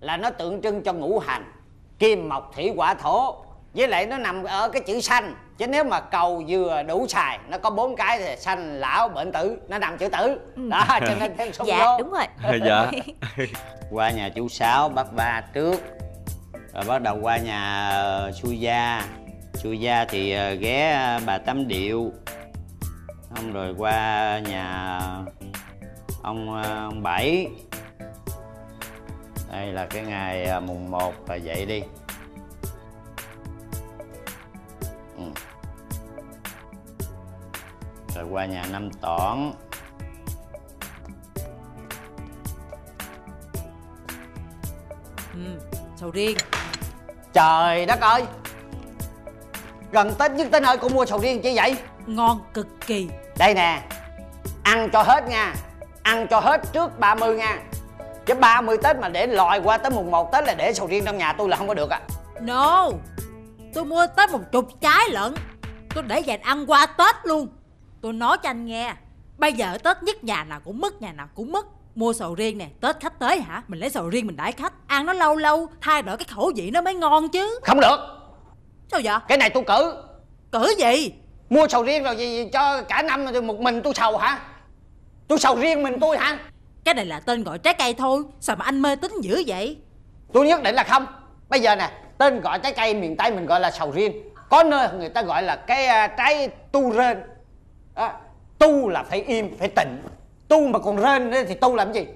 là nó tượng trưng cho ngũ hành. Kim mộc thủy hỏa thổ. Với lại nó nằm ở cái chữ xanh. Chứ nếu mà cầu dừa đủ xài, nó có 4 cái thì xanh lão bệnh tử. Nó nằm chữ tử. Đó cho nên thêm sung vô. Dạ đúng rồi. Dạ. Qua nhà chú Sáu bác Ba trước. Rồi bắt đầu qua nhà Xui gia thì ghé bà Tám Điệu. Xong rồi qua nhà ông Bảy. Đây là cái ngày mùng 1 là vậy đi. Rồi qua nhà Năm Tỏn. Sầu riêng. Trời đất ơi, gần Tết nhất tới nơi cô mua sầu riêng chứ vậy. Ngon cực kỳ. Đây nè, ăn cho hết nha. Ăn cho hết trước 30 nha. Chứ 30 Tết mà để lòi qua tới mùng 1 Tết là để sầu riêng trong nhà tôi là không có được. No, tôi mua tới 10 trái lận. Tôi để dành ăn qua Tết luôn. Tôi nói cho anh nghe, bây giờ Tết nhất nhà nào cũng mất. Mua sầu riêng nè, Tết khách tới hả, mình lấy sầu riêng mình đãi khách. Ăn nó lâu lâu, thay đổi cái khẩu vị nó mới ngon chứ. Không được. Sao vậy? Cái này tôi cử. Cử gì? Mua sầu riêng rồi gì cho cả năm rồi một mình tôi sầu hả? Tôi sầu riêng mình tôi hả? Cái này là tên gọi trái cây thôi, sao mà anh mê tín dữ vậy? Tôi nhất định là không. Bây giờ nè, tên gọi trái cây miền Tây mình gọi là sầu riêng. Có nơi người ta gọi là cái trái tu rên. Tu là phải im, phải tịnh. Tu mà còn rên thì tu làm gì?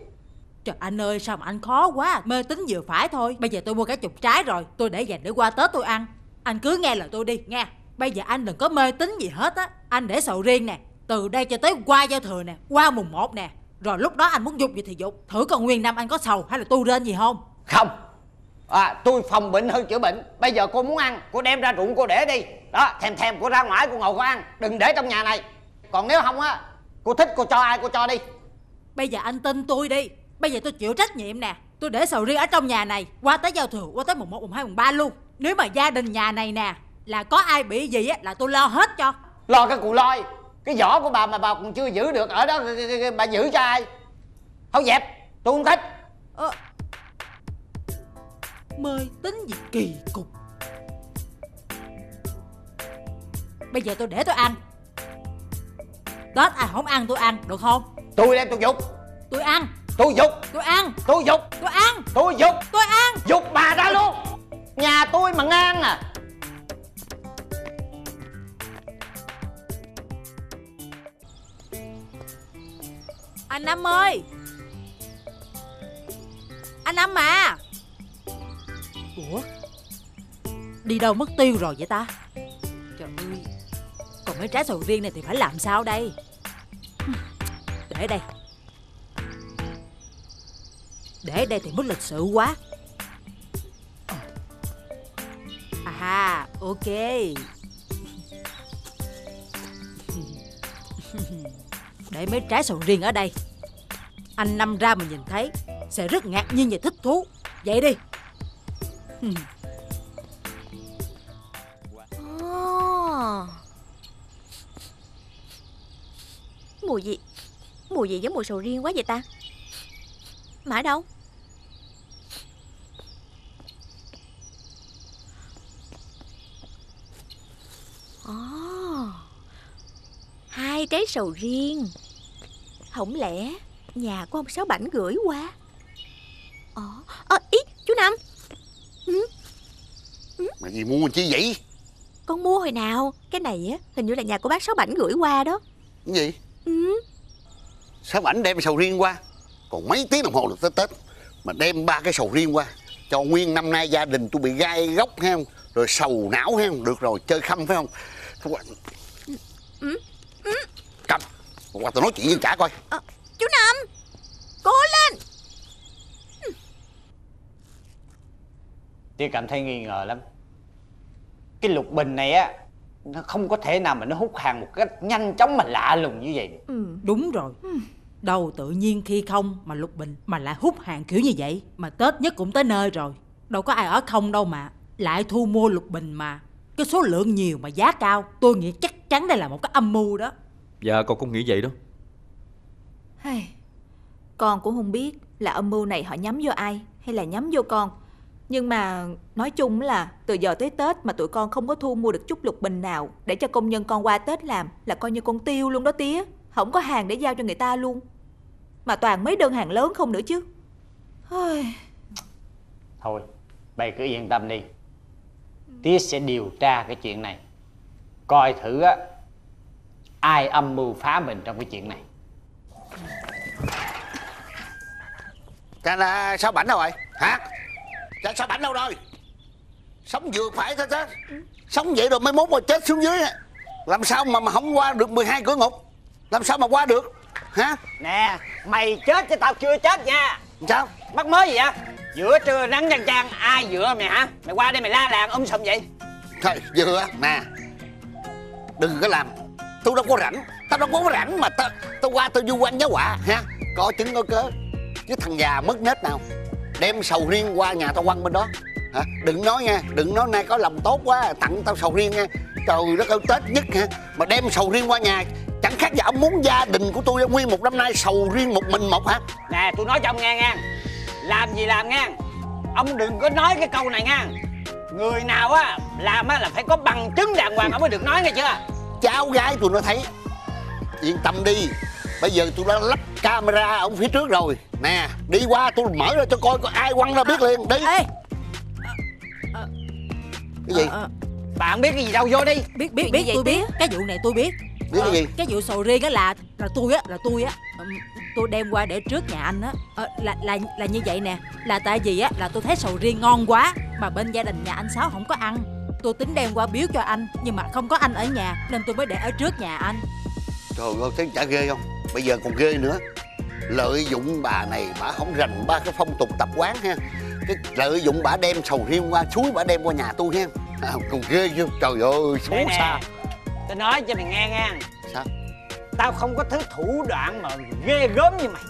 Trời anh ơi sao mà anh khó quá. Mê tín vừa phải thôi. Bây giờ tôi mua cả chục trái rồi, tôi để dành để qua Tết tôi ăn. Anh cứ nghe lời tôi đi nghe. Bây giờ anh đừng có mê tín gì hết á. Anh để sầu riêng nè, từ đây cho tới qua giao thừa nè, qua mùng 1 nè. Rồi lúc đó anh muốn dục gì thì dục. Thử còn nguyên năm anh có sầu hay là tu rên gì không? Không. Tôi phòng bệnh hơn chữa bệnh. Bây giờ cô muốn ăn, cô đem ra ruộng cô để đi. Đó, thèm thèm cô ra ngoài cô ngồi cô ăn. Đừng để trong nhà này. Còn nếu không á, cô thích cô cho ai cô cho đi. Bây giờ anh tin tôi đi. Bây giờ tôi chịu trách nhiệm nè. Tôi để sầu riêng ở trong nhà này, qua tới giao thừa, qua tới mùng 1, mùng 2, mùng 3 luôn. Nếu mà gia đình nhà này nè là có ai bị gì á là tôi lo hết cho. Lo cái cụ loi. Cái vỏ của bà mà bà còn chưa giữ được ở đó, bà giữ cho ai? Không dẹp, tôi không thích. Mê tín gì kỳ cục. Bây giờ tôi để tôi ăn. Tết ai không ăn tôi ăn, được không? Tôi đem tôi dục. Tôi ăn. Tôi dục. Tôi ăn. Tôi dục. Tôi ăn. Tôi dục. Tôi ăn. Dục bà ra luôn. Nhà tôi mà ngang à. Anh Năm ơi, anh Năm mà. Ủa, đi đâu mất tiêu rồi vậy ta? Trời ơi, còn mấy trái sầu riêng này thì phải làm sao đây? Để đây. Để đây thì mất lịch sự quá. À, ok. Để mấy trái sầu riêng ở đây. Anh Năm ra mà nhìn thấy sẽ rất ngạc nhiên và thích thú. Vậy đi. Mùi gì? Mùi gì giống mùi sầu riêng quá vậy ta? Mà ở đâu? Hai trái sầu riêng. Không lẽ nhà của ông Sáu Bảnh gửi qua? Ý, chú Năm. Mày gì mua chứ vậy? Con mua hồi nào. Cái này á hình như là nhà của bác Sáu Bảnh gửi qua đó. Cái gì? Sáu Bảnh đem sầu riêng qua. Còn mấy tiếng đồng hồ là tới Tết. Mà đem ba cái sầu riêng qua cho nguyên năm nay gia đình tôi bị gai góc hay không? Rồi sầu não hay không? Được rồi, chơi khăm phải không? Cầm, qua tôi nói chuyện với cả coi. Chú Năm, cố lên. Tôi cảm thấy nghi ngờ lắm. Cái lục bình này á, nó không có thể nào mà nó hút hàng một cách nhanh chóng mà lạ lùng như vậy được. Đúng rồi. Đâu tự nhiên khi không mà lục bình mà lại hút hàng kiểu như vậy. Mà Tết nhất cũng tới nơi rồi, đâu có ai ở không đâu mà lại thu mua lục bình mà. Cái số lượng nhiều mà giá cao. Tôi nghĩ chắc chắn đây là một cái âm mưu đó. Dạ con cũng nghĩ vậy đó. Con cũng không biết là âm mưu này họ nhắm vô ai hay là nhắm vô con. Nhưng mà nói chung là từ giờ tới Tết mà tụi con không có thu mua được chút lục bình nào để cho công nhân con qua Tết làm là coi như con tiêu luôn đó tía. Không có hàng để giao cho người ta luôn. Mà toàn mấy đơn hàng lớn không nữa chứ. Thôi bày cứ yên tâm đi, tía sẽ điều tra cái chuyện này, coi thử á ai âm mưu phá mình trong cái chuyện này. Cái Sáu Bảnh đâu rồi hả? Cái Sáu Bảnh đâu rồi? Sống vừa phải thôi chứ. Sống vậy rồi mới mốt mà chết xuống dưới. Làm sao mà không qua được 12 cửa ngục? Làm sao mà qua được hả? Nè mày chết chứ tao chưa chết nha. Sao? Mắc mới gì vậy? Giữa trưa nắng chang chang ai dựa mày hả? Mày qua đây mày la làng xong vậy? Thôi dựa nè, đừng có làm. Tôi đâu có rảnh. Tao đâu có rảnh mà tao qua tao du quanh giá họa ha. Có chứng có cớ. Chứ thằng già mất nết nào đem sầu riêng qua nhà tao quăng bên đó hả? Đừng nói nha, đừng nói nay có lòng tốt quá tặng tao sầu riêng nha. Trời đất ơi, Tết nhất hả mà đem sầu riêng qua nhà. Chẳng khác gì ông muốn gia đình của tôi nguyên một năm nay sầu riêng một mình một hả? Nè tôi nói cho ông nghe nha, làm gì làm nha, ông đừng có nói cái câu này nha. Người nào á làm á là phải có bằng chứng đàng hoàng ông mới được nói nghe chưa. Cháu gái tụi nó thấy. Yên tâm đi, bây giờ tụi nó lắp camera ở phía trước rồi. Nè đi qua tôi mở ra cho coi có ai quăng ra biết liền đi. Cái gì? Bạn biết cái gì đâu vô đi. Biết tôi biết. Cái vụ này tôi biết. Cái vụ sầu riêng á là tôi á tôi đem qua để trước nhà anh á là như vậy nè. Là tại vì á là tôi thấy sầu riêng ngon quá mà bên gia đình nhà anh Sáu không có ăn. Tôi tính đem qua biếu cho anh nhưng mà không có anh ở nhà nên tôi mới để ở trước nhà anh. Trời ơi, thấy chả ghê không? Bây giờ còn ghê nữa. Lợi dụng bà này, bà không rành ba cái phong tục tập quán ha. Cái lợi dụng bà đem sầu riêng qua, suối bà đem qua nhà tôi ha. À, còn ghê chứ, trời ơi, xấu xa. Tôi nói cho mày nghe nha. Sao? Tao không có thứ thủ đoạn mà ghê gớm như mày.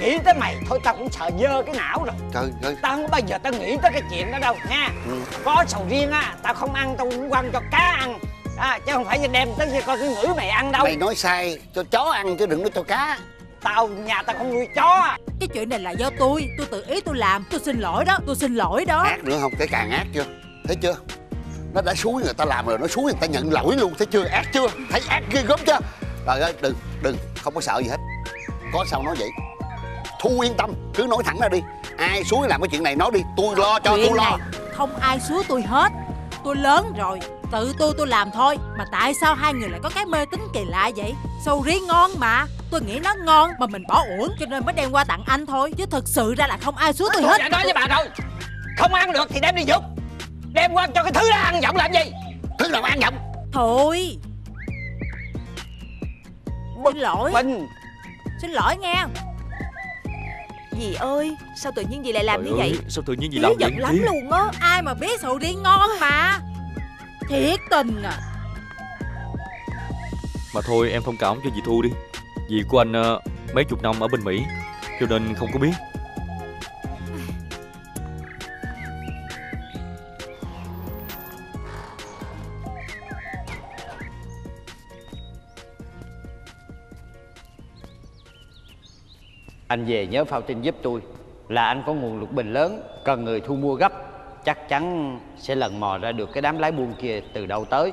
Nghĩ tới mày thôi tao cũng sợ dơ cái não rồi. Trời ơi. Tao không có bao giờ tao nghĩ tới cái chuyện đó đâu nha. Có sầu riêng á, tao không ăn, tao cũng quăng cho cá ăn. À, chứ không phải đem tới khi coi cái ngữ mày ăn đâu. Mày nói sai, cho chó ăn chứ đừng có cho cá. Tao, nhà tao không nuôi chó. Cái chuyện này là do tôi tự ý tôi làm. Tôi xin lỗi đó, tôi xin lỗi đó. Ác nữa không, cái càng ác chưa? Thấy chưa? Nó đã xúi người ta làm rồi, nó xúi người ta nhận lỗi luôn, thấy chưa? Ác chưa? Thấy ác ghê gớm chưa? Trời ơi, đừng, không có sợ gì hết. Có sao nói vậy? Thu yên tâm, cứ nói thẳng ra đi. Ai xúi làm cái chuyện này nói đi, tôi lo cho, tôi lo. Không ai xúi tôi hết. Tôi lớn rồi, tự tôi làm thôi. Mà tại sao hai người lại có cái mê tín kỳ lạ vậy? Sầu riêng ngon mà, tôi nghĩ nó ngon mà mình bỏ uổng cho nên mới đem qua tặng anh thôi. Chứ thực sự ra là không ai xúi tôi hết. Tôi đã nói với bà rồi, không ăn được thì đem đi dục. Đem qua cho cái thứ đó ăn giọng làm gì? Thứ nào ăn giọng? Thôi xin lỗi mình. Xin lỗi nghe. Dì ơi, sao tự nhiên dì lại làm trời như ơi, vậy? Sao tự nhiên dì làm giận lắm luôn á. Ai mà biết sầu riêng ngon mà. Thiệt tình à. Mà thôi em thông cảm cho dì Thu đi. Dì của anh mấy chục năm ở bên Mỹ cho nên không có biết. Anh về nhớ phao tin giúp tôi. Là anh có nguồn lục bình lớn, cần người thu mua gấp. Chắc chắn sẽ lần mò ra được cái đám lái buôn kia từ đâu tới.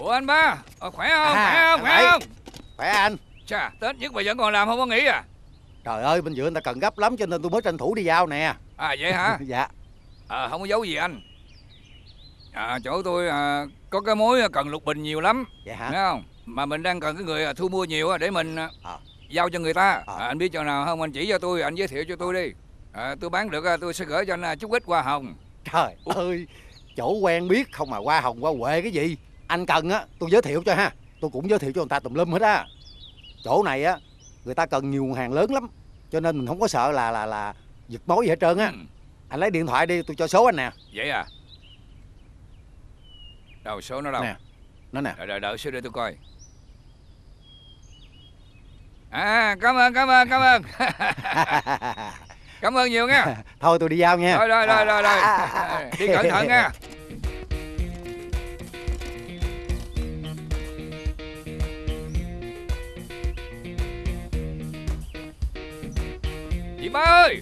Ủa anh ba, khỏe không? Khỏe không? Khỏe anh. Chà, Tết nhất mà vẫn còn làm không có nghỉ à? Trời ơi, bên giữa người ta cần gấp lắm cho nên tôi mới tranh thủ đi giao nè. À vậy hả? Dạ. Không có giấu gì anh. Chỗ tôi có cái mối cần lục bình nhiều lắm. Vậy hả? Thấy không? Mà mình đang cần cái người thu mua nhiều để mình giao cho người ta. Anh biết chỗ nào không? Anh chỉ cho tôi, anh giới thiệu cho tôi đi. Tôi bán được tôi sẽ gửi cho anh chút ít hoa hồng. Trời ơi, chỗ quen biết không mà hoa hồng qua huệ cái gì. Anh cần á, tôi giới thiệu cho ha. Tôi cũng giới thiệu cho người ta tùm lum hết á. Chỗ này á, người ta cần nhiều hàng lớn lắm. Cho nên mình không có sợ là giật mối gì hết trơn á. Anh lấy điện thoại đi, tôi cho số anh nè. Vậy à? Đâu, số nó đâu? Nè, nó nè. Đợi xíu để tôi coi. À, cảm ơn. Cảm ơn nhiều nha. Thôi tôi đi giao nha. Rồi. Đi cẩn thận nha. Chị ba ơi,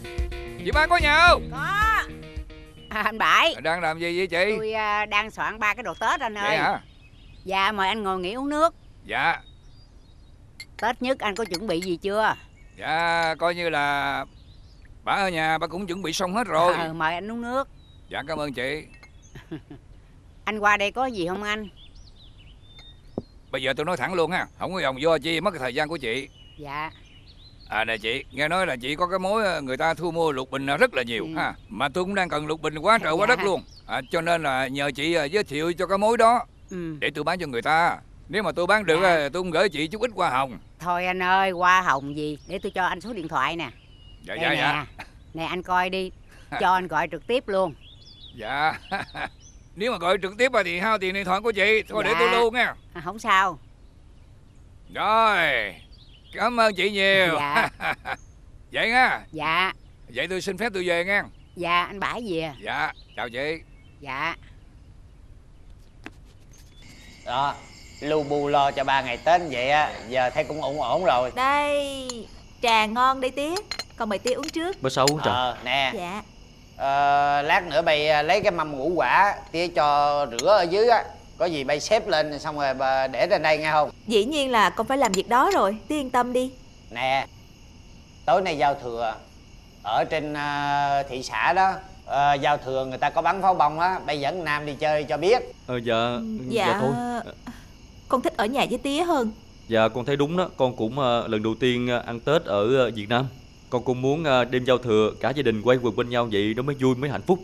chị ba có nhà không? Có. Anh Bảy đang làm gì vậy chị? Tôi đang soạn ba cái đồ Tết anh ơi. Vậy hả? Dạ, mời anh ngồi nghỉ uống nước. Dạ. Tết nhất anh có chuẩn bị gì chưa? Dạ, coi như là bà ở nhà bà cũng chuẩn bị xong hết rồi. Mời anh uống nước. Dạ, cảm ơn chị. Anh qua đây có gì không anh? Bây giờ tôi nói thẳng luôn ha, không có vòng vo chi mất cái thời gian của chị. Dạ. Nè chị, nghe nói là chị có cái mối người ta thu mua lục bình rất là nhiều ha. Mà tôi cũng đang cần lục bình quá trời quá đất luôn. Cho nên là nhờ chị giới thiệu cho cái mối đó để tôi bán cho người ta. Nếu mà tôi bán được tôi cũng gửi chị chút ít hoa hồng. Thôi anh ơi, hoa hồng gì, để tôi cho anh số điện thoại nè. Dạ. Nè anh coi đi, cho anh gọi trực tiếp luôn. Dạ. Nếu mà gọi trực tiếp thì hao tiền điện thoại của chị. Thôi để tôi lưu nha. Không sao. Rồi, cảm ơn chị nhiều. Dạ. Vậy nha. Dạ. Vậy tôi xin phép tôi về nha. Dạ, anh Bảy về. Dạ, chào chị. Dạ. Đó, lu bu lo cho ba ngày Tết vậy á, giờ thấy cũng ổn rồi. Đây, trà ngon đây tía, còn mày tía uống trước. Bà Sáu uống trà. Nè. Dạ. Lát nữa bay lấy cái mâm ngũ quả tía cho rửa ở dưới á, có gì bay xếp lên xong rồi để trên đây nghe không? Dĩ nhiên là con phải làm việc đó rồi, tía yên tâm đi. Nè, tối nay giao thừa ở trên thị xã đó, giao thừa người ta có bắn pháo bông á, bay dẫn Nam đi chơi cho biết. Dạ thôi, con thích ở nhà với tía hơn. Dạ con thấy đúng đó, con cũng lần đầu tiên ăn Tết ở Việt Nam. Con cũng muốn đêm giao thừa cả gia đình quây quần bên nhau vậy đó mới vui, mới hạnh phúc.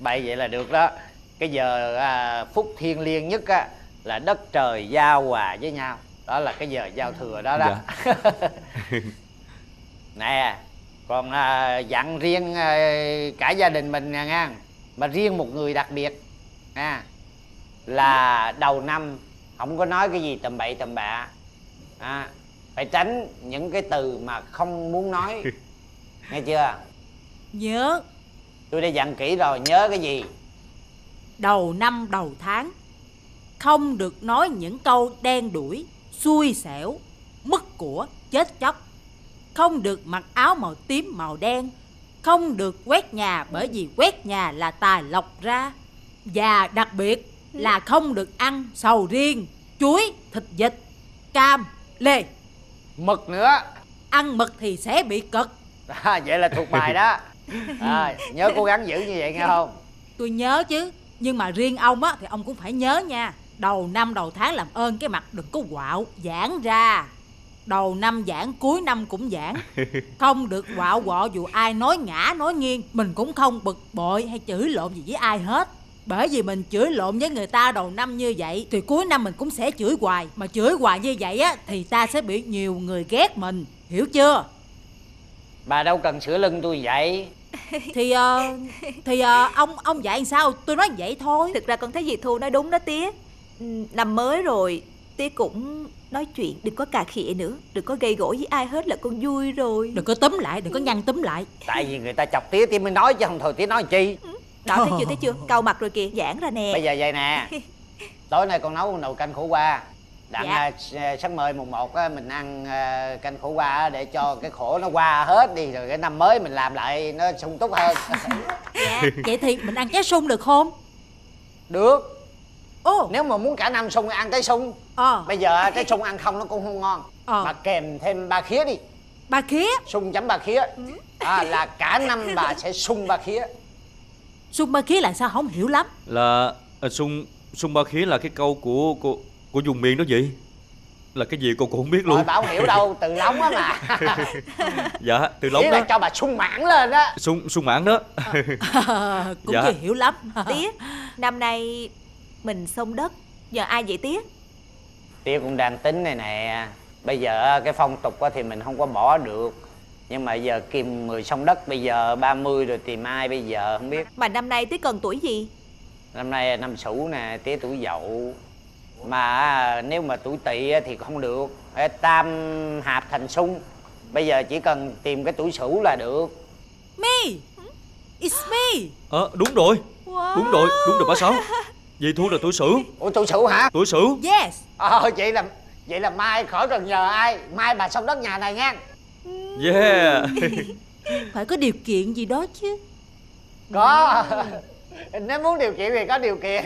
Bay vậy là được đó. Cái giờ phút thiêng liêng nhất á là đất trời giao hòa với nhau. Đó là cái giờ giao thừa đó đó. Dạ. Nè, còn dặn riêng cả gia đình mình nè nha. Mà riêng một người đặc biệt nha, là đầu năm không có nói cái gì tầm bậy tầm bạ. Phải tránh những cái từ mà không muốn nói. Nghe chưa? Nhớ. Tôi đã dặn kỹ rồi, nhớ cái gì? Đầu năm đầu tháng không được nói những câu đen đủi, xui xẻo, mất của, chết chóc. Không được mặc áo màu tím màu đen. Không được quét nhà, bởi vì quét nhà là tài lộc ra. Và đặc biệt là không được ăn sầu riêng, chuối, thịt vịt, cam, lê, mực nữa. Ăn mực thì sẽ bị cực. Vậy là thuộc bài đó. Nhớ cố gắng giữ như vậy nghe không? Tôi nhớ chứ, nhưng mà riêng ông á thì ông cũng phải nhớ nha. Đầu năm đầu tháng làm ơn cái mặt đừng có quạo, giãn ra. Đầu năm giãn, cuối năm cũng giãn. Không được quạo quọ, dù ai nói ngã nói nghiêng mình cũng không bực bội hay chửi lộn gì với ai hết. Bởi vì mình chửi lộn với người ta đầu năm như vậy thì cuối năm mình cũng sẽ chửi hoài. Mà chửi hoài như vậy á thì ta sẽ bị nhiều người ghét mình, hiểu chưa? Bà đâu cần sửa lưng tôi vậy. Ông dạy sao tôi nói vậy thôi. Thực ra con thấy dì Thu nói đúng đó tía. Năm mới rồi tía cũng nói chuyện đừng có cà khịa nữa, đừng có gây gổ với ai hết là con vui rồi. Đừng có túm lại, đừng có nhăn túm lại. Tại vì người ta chọc tía mới nói chứ không thôi tía nói chi. Đó, thấy chưa, cau mặt rồi kìa, giãn ra nè. Bây giờ vậy nè, tối nay con nấu nồi canh khổ qua. Sáng mời mùng 1 mình ăn canh khổ qua để cho cái khổ nó qua hết đi. Rồi cái năm mới mình làm lại nó sung túc hơn. Vậy thì mình ăn trái sung được không? Được. Nếu mà muốn cả năm sung ăn trái sung. Bây giờ trái sung ăn không nó cũng không ngon. Mà kèm thêm ba khía đi. Ba khía? Sung chấm ba khía. Là cả năm bà sẽ sung ba khía. Sung ba khía là sao không hiểu lắm? Là sung ba khía là cái câu của vùng miền đó vậy. Là cái gì con cũng không biết luôn. Bà không hiểu đâu, từ lóng á mà. Dạ, từ lóng đó. Là cho bà sung mãn lên đó. Sung mãn đó. Cũng chưa hiểu lắm. Tía, năm nay mình xông đất giờ ai vậy tía? Tía cũng đang tính này nè. Bây giờ cái phong tục thì mình không có bỏ được, nhưng mà giờ kìm 10 sông đất, bây giờ 30 rồi tìm ai bây giờ không biết. Mà năm nay tía cần tuổi gì? Năm nay năm Sửu nè, tía tuổi Dậu. Mà nếu mà tuổi Tỵ thì không được, tam hạp thành xung. Bây giờ chỉ cần tìm cái tuổi Sửu là được. Me, it's me. Đúng rồi. Wow. Đúng rồi bà Sáu. Dì Thu là tuổi Sửu. Ủa tuổi Sửu hả? Tuổi Sửu. Yes. Vậy là mai khỏi cần nhờ ai, mai bà xông đất nhà này nha. Yeah. Phải có điều kiện gì đó chứ. Có. Nếu muốn điều kiện thì có điều kiện.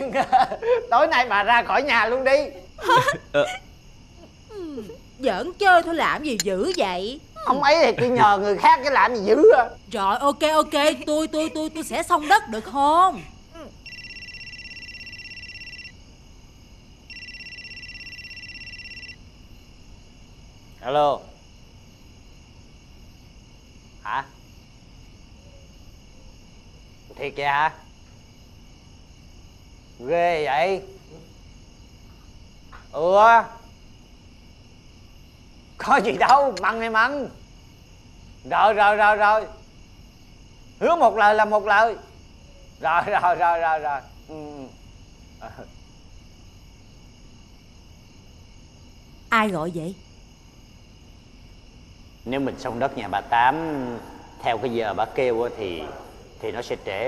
Tối nay bà ra khỏi nhà luôn đi. Giỡn chơi thôi, làm gì dữ vậy? Ông ấy thì cứ nhờ người khác chứ làm gì dữ. Rồi ok, tôi sẽ xông đất được không? Alo. Hả? Thiệt vậy hả? Ghê vậy. Có gì đâu, măng hay măng. Rồi. Hứa một lời là một lời. Rồi. Ai gọi vậy? Nếu mình xông đất nhà bà Tám theo cái giờ bà kêu thì nó sẽ trễ.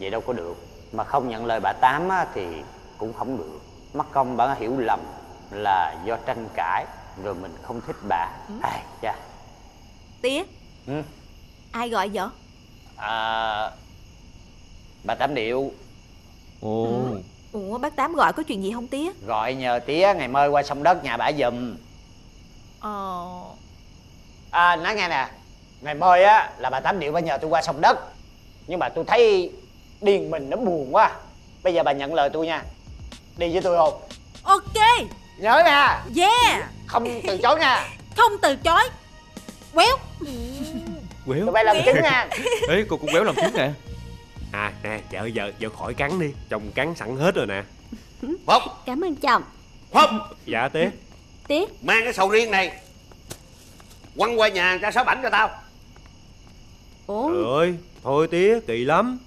Vậy đâu có được. Mà không nhận lời bà Tám thì cũng không được. Mắc công bà hiểu lầm là do tranh cãi, rồi mình không thích bà. Tía. Ai gọi vậy? Bà Tám Điệu. Ủa bác Tám gọi có chuyện gì không tía? Gọi nhờ tía ngày mơi qua sông đất nhà bả giùm. Nói nghe nè, ngày mơi á là bà Tám Điệu phải nhờ tôi qua sông đất, nhưng mà tôi thấy điền mình nó buồn quá. Bây giờ bà nhận lời tôi nha, đi với tôi không? Ok. Nhớ nè. Yeah. Không từ chối nha. Không từ chối. Quéo. Quéo. Tụi bay làm trứng nha. Ê, cô cũng quéo làm trứng nè. À nè, vợ khỏi cắn đi, chồng cắn sẵn hết rồi nè. Phúc. Cảm ơn chồng. Phúc. Dạ tía. Tía, mang cái sầu riêng này quăng qua nhà ra Sáu Bảnh cho tao. Trời ơi, thôi tía, kỳ lắm.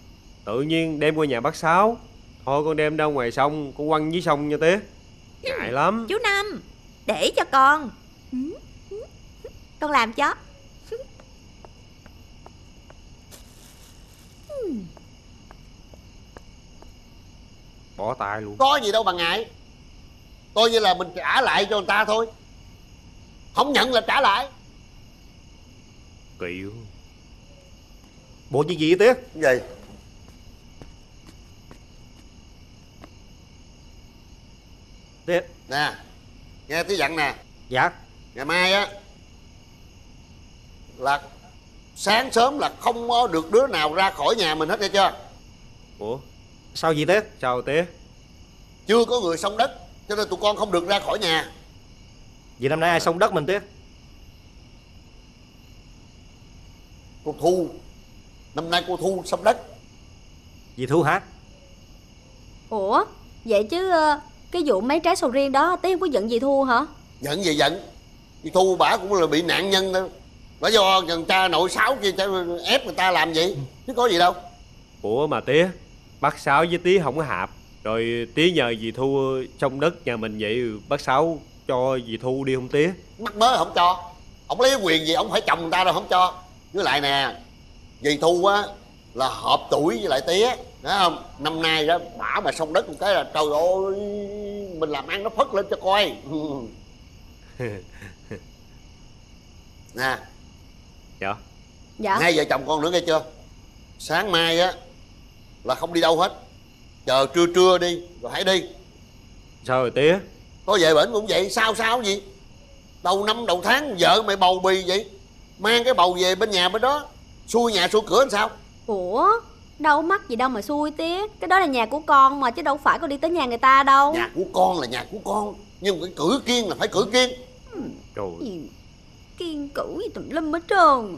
Tự nhiên đem qua nhà bác Sáu. Thôi con đem ra ngoài sông, con quăng dưới sông nha tía. Ngại lắm. Chú Năm, để cho con. Con làm cho. Bỏ tay luôn. Có gì đâu mà ngại. Coi như là mình trả lại cho người ta thôi. Không nhận là trả lại. Kỳ. Bộ chuyện gì vậy tía? Cái gì? Tía nè, nghe tía dặn nè. Dạ. Ngày mai á là sáng sớm là không có được đứa nào ra khỏi nhà mình hết, nghe chưa? Ủa sao vậy tía? Sao tía? Chưa có người xông đất cho nên tụi con không được ra khỏi nhà. Vậy năm nay ai xông đất mình tía? Cô Thu. Năm nay cô Thu xông đất. Dì Thu hả? Ủa vậy chứ cái vụ mấy trái sầu riêng đó tía không có giận dì Thu hả? Giận gì giận, dì Thu bả cũng là bị nạn nhân thôi. Bả do gần cha nội Sáu kia ép người ta làm vậy chứ có gì đâu. Ủa mà tía, bác Sáu với tía không có hợp. Rồi tía nhờ dì Thu trong đất nhà mình vậy, bác Sáu cho dì Thu đi không tía? Mắc mớ không cho. Ông lấy quyền gì, ông phải chồng người ta đâu, không cho. Với lại nè, dì Thu á là hợp tuổi với lại tía, thấy không? Năm nay đó bả mà xong đất một cái là trời ơi, mình làm ăn nó phất lên cho coi. Nè. Dạ. Dạ. Ngay vợ chồng con nữa nghe chưa? Sáng mai á là không đi đâu hết, chờ trưa trưa đi rồi hãy đi. Sao rồi tía? Có về bển cũng vậy, sao gì? Đầu năm đầu tháng vợ mày bầu bì vậy, mang cái bầu về bên nhà bên đó, xui nhà xui cửa làm sao? Ủa, đâu mắc gì đâu mà xui tía. Cái đó là nhà của con mà, chứ đâu phải con đi tới nhà người ta đâu. Nhà của con là nhà của con, nhưng mà cái cử kiên là phải cử kiên. Trời, kiên cử gì tùm lum hết trơn.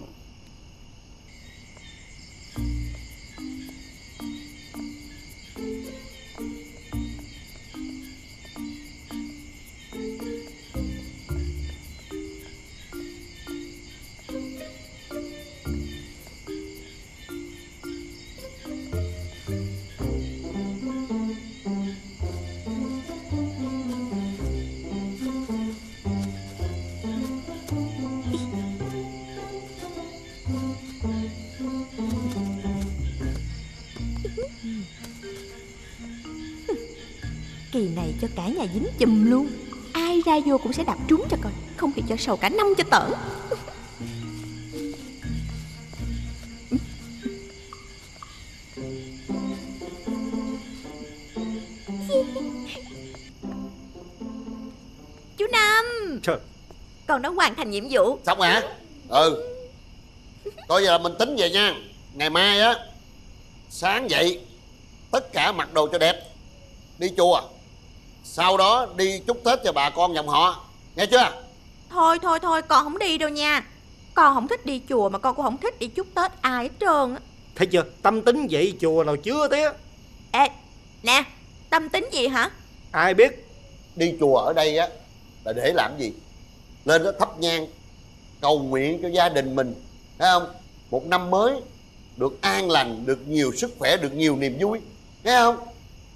Kỳ này cho cả nhà dính chùm luôn. Ai ra vô cũng sẽ đạp trúng cho coi, không thì cho sầu cả năm cho tởn. Chú Năm. Trời. Con đã hoàn thành nhiệm vụ. Xong hả? Ừ. Coi giờ mình tính về nha. Ngày mai á, sáng dậy tất cả mặc đồ cho đẹp, đi chùa, sau đó đi chúc Tết cho bà con dòng họ, nghe chưa? Thôi con không đi đâu nha. Con không thích đi chùa mà con cũng không thích đi chúc Tết ai hết trơn á. Thấy chưa, tâm tính vậy chùa nào chưa tía. Ê nè, tâm tính gì hả? Ai biết. Đi chùa ở đây á là để làm gì? Lên đó thắp nhang cầu nguyện cho gia đình mình, thấy không? Một năm mới được an lành, được nhiều sức khỏe, được nhiều niềm vui, thấy không?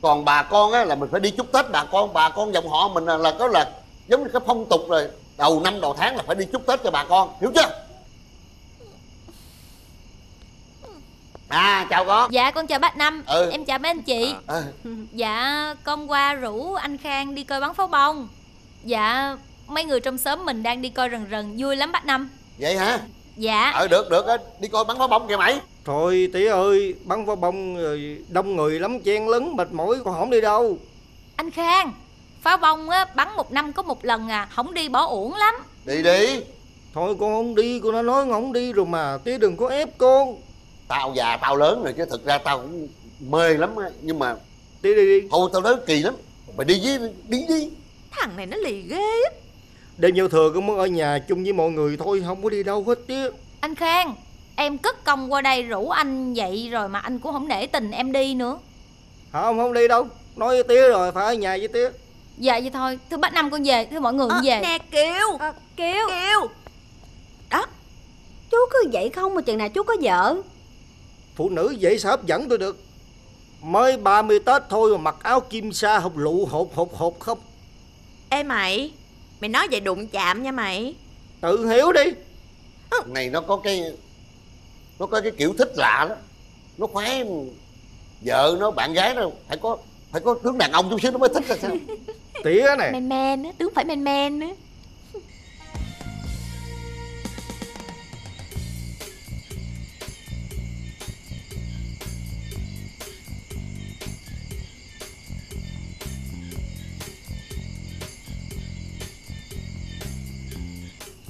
Còn bà con á là mình phải đi chúc Tết bà con dòng họ mình là có là giống như cái phong tục rồi, đầu năm đầu tháng là phải đi chúc Tết cho bà con, hiểu chưa? À chào con. Dạ con chào bác Năm. Ừ. Em chào mấy anh chị. Dạ con qua rủ anh Khang đi coi bắn pháo bông. Dạ mấy người trong xóm mình đang đi coi rần rần vui lắm bác Năm. Vậy hả? Dạ. Được á, đi coi bắn pháo bông kìa mày. Thôi tía ơi, bắn pháo bông đông người lắm, chen lấn mệt mỏi, còn không đi đâu. Anh Khang, pháo bông á, bắn một năm có một lần à, không đi bỏ uổng lắm. Đi đi. Thôi con không đi, con đã nói con không đi rồi mà, tía đừng có ép con. Tao già tao lớn rồi chứ thực ra tao cũng mê lắm á, nhưng mà tía đi đi. Thôi tao nói kỳ lắm, mày đi với đi đi. Thằng này nó lì ghê á. Đêm giao thừa con muốn ở nhà chung với mọi người thôi, không có đi đâu hết tía. Anh Khang, em cất công qua đây rủ anh vậy rồi mà anh cũng không nể tình em đi nữa. Không, không đi đâu. Nói với tía rồi, phải ở nhà với tía. Dạ vậy thôi, thưa bác Năm con về, thưa mọi người con về. Nè Kiều, Kiều. Đó, chú cứ vậy không mà chừng nào chú có vợ. Phụ nữ vậy sao hấp dẫn tôi được. Mới 30 Tết thôi mà mặc áo kim sa hộp lụ hộp không. Ê mày, mày nói vậy đụng chạm nha mày. Tự hiểu đi. Này nó có cái kiểu thích lạ đó. Nó khoái vợ nó, bạn gái nó phải có tướng đàn ông chút xíu nó mới thích là sao. Tía này men á, tướng phải men á.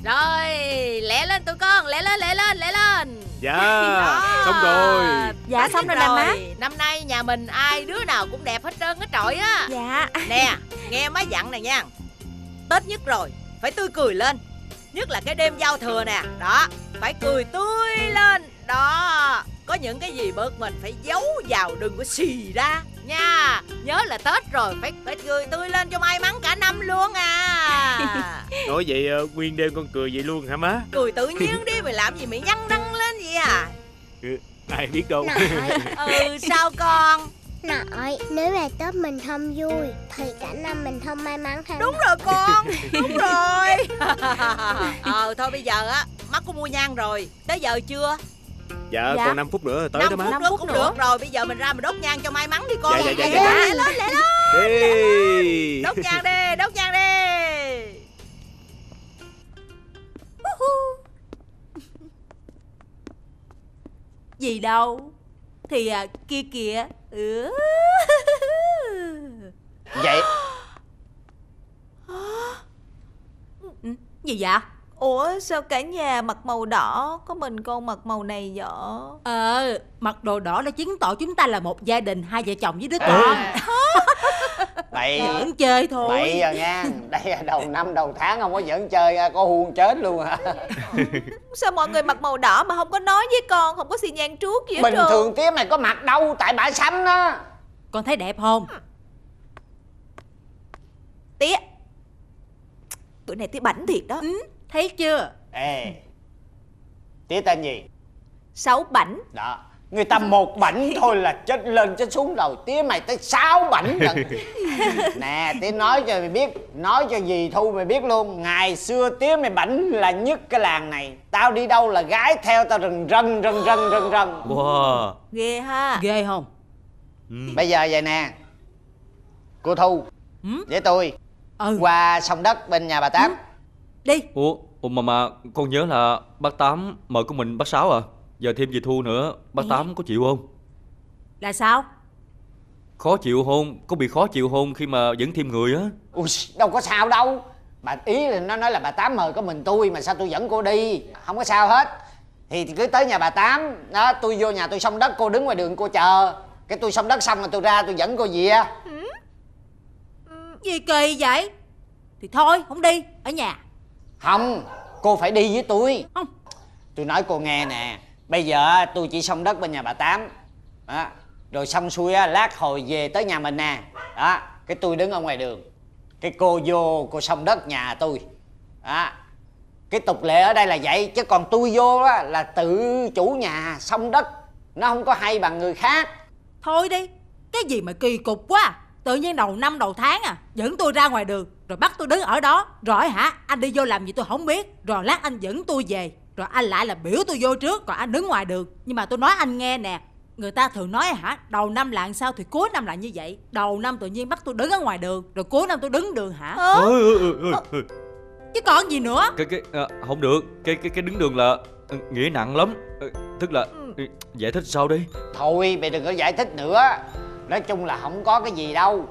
Rồi, lẹ lên tụi con, lẹ lên. Dạ, xong rồi. Dạ, xong rồi nè má. Năm nay nhà mình ai đứa nào cũng đẹp hết trơn á trội á. Dạ. Nè, nghe má dặn nè nha. Tết nhất rồi, phải tươi cười lên. Nhất là cái đêm giao thừa nè. Đó, phải cười tươi lên. Đó, có những cái gì bớt mình phải giấu vào, đừng có xì ra nha. Nhớ là Tết rồi, phải cười tươi lên cho may mắn cả năm luôn à. Nói vậy nguyên đêm con cười vậy luôn hả má? Cười tự nhiên đi, mày làm gì mày nhăn răng lên vậy à? Ai biết đâu. Nội. Ừ sao con? Nội, nếu là Tết mình không vui thì cả năm mình không may mắn hơn. Đúng rồi con, đúng rồi. Thôi bây giờ á, má có mua nhang rồi, tới giờ chưa? Dạ, còn 5 phút nữa tới đó má. 5 phút cũng được rồi, bây giờ mình ra mình đốt nhang cho may mắn đi con. Dạ. Lẹ lên. Đốt nhang đi. Gì đâu. Thì kia kìa. Vậy. Gì vậy? Ủa sao cả nhà mặc màu đỏ, có mình con mặc màu này vậy? Mặc đồ đỏ đã chứng tỏ chúng ta là một gia đình, hai vợ chồng với đứa con. Bậy. Giỡn chơi thôi. Bậy rồi nha. Đây là đầu năm đầu tháng không có giỡn chơi, có huông chết luôn hả? Sao mọi người mặc màu đỏ mà không có nói với con, không có xì nhang trước gì hết? Bình thường tía mày có mặc đâu, tại bả sắm đó. Con thấy đẹp không? Tía, tụi này tía bảnh thiệt đó. Thấy chưa? Ê, tía tên gì? Sáu Bảnh. Đó, người ta một bảnh thôi là chết lên chết xuống đầu, tía mày tới 6 bảnh lần. Nè, tía nói cho mày biết, nói cho dì Thu mày biết luôn. Ngày xưa tía mày bảnh là nhất cái làng này. Tao đi đâu là gái theo tao rần rần. Wow. Ghê ha. Ghê không? Bây giờ vậy nè cô Thu với tôi qua sông đất bên nhà bà Tám đi. Ủa mà con nhớ là bác Tám mời của mình bác Sáu à? Giờ thêm dì Thu nữa, bác Tám có chịu không? Là sao? Khó chịu không? Có bị khó chịu không khi mà dẫn thêm người á? Ui, đâu có sao đâu. Bà ý là nó nói là bà Tám mời có mình tôi mà sao tôi dẫn cô đi. Không có sao hết. Thì cứ tới nhà bà Tám đó, tôi vô nhà tôi xong đất, cô đứng ngoài đường cô chờ. Cái tôi xong đất xong rồi tôi ra tôi dẫn cô về. Gì kỳ vậy? Thì thôi, không đi, ở nhà. Không, cô phải đi với tôi. Không. Tôi nói cô nghe nè. Bây giờ tôi chỉ xong đất bên nhà bà Tám đó. Rồi xong xuôi á, lát hồi về tới nhà mình nè. Đó, cái tôi đứng ở ngoài đường. Cái cô vô, cô xong đất nhà tôi. Đó. Cái tục lệ ở đây là vậy. Chứ còn tôi vô á, là tự chủ nhà xong đất. Nó không có hay bằng người khác. Thôi đi, cái gì mà kỳ cục quá. Tự nhiên đầu năm đầu tháng à, dẫn tôi ra ngoài đường rồi bắt tôi đứng ở đó. Rồi hả, anh đi vô làm gì tôi không biết. Rồi lát anh dẫn tôi về. Rồi anh lại là biểu tôi vô trước, còn anh đứng ngoài đường. Nhưng mà tôi nói anh nghe nè. Người ta thường nói hả, đầu năm là sao thì cuối năm là như vậy. Đầu năm tự nhiên bắt tôi đứng ở ngoài đường, rồi cuối năm tôi đứng đường hả? Chứ còn gì nữa. Không được. Cái đứng đường là nghĩa nặng lắm. Tức là Giải thích sao đi? Thôi mày đừng có giải thích nữa. Nói chung là không có cái gì đâu.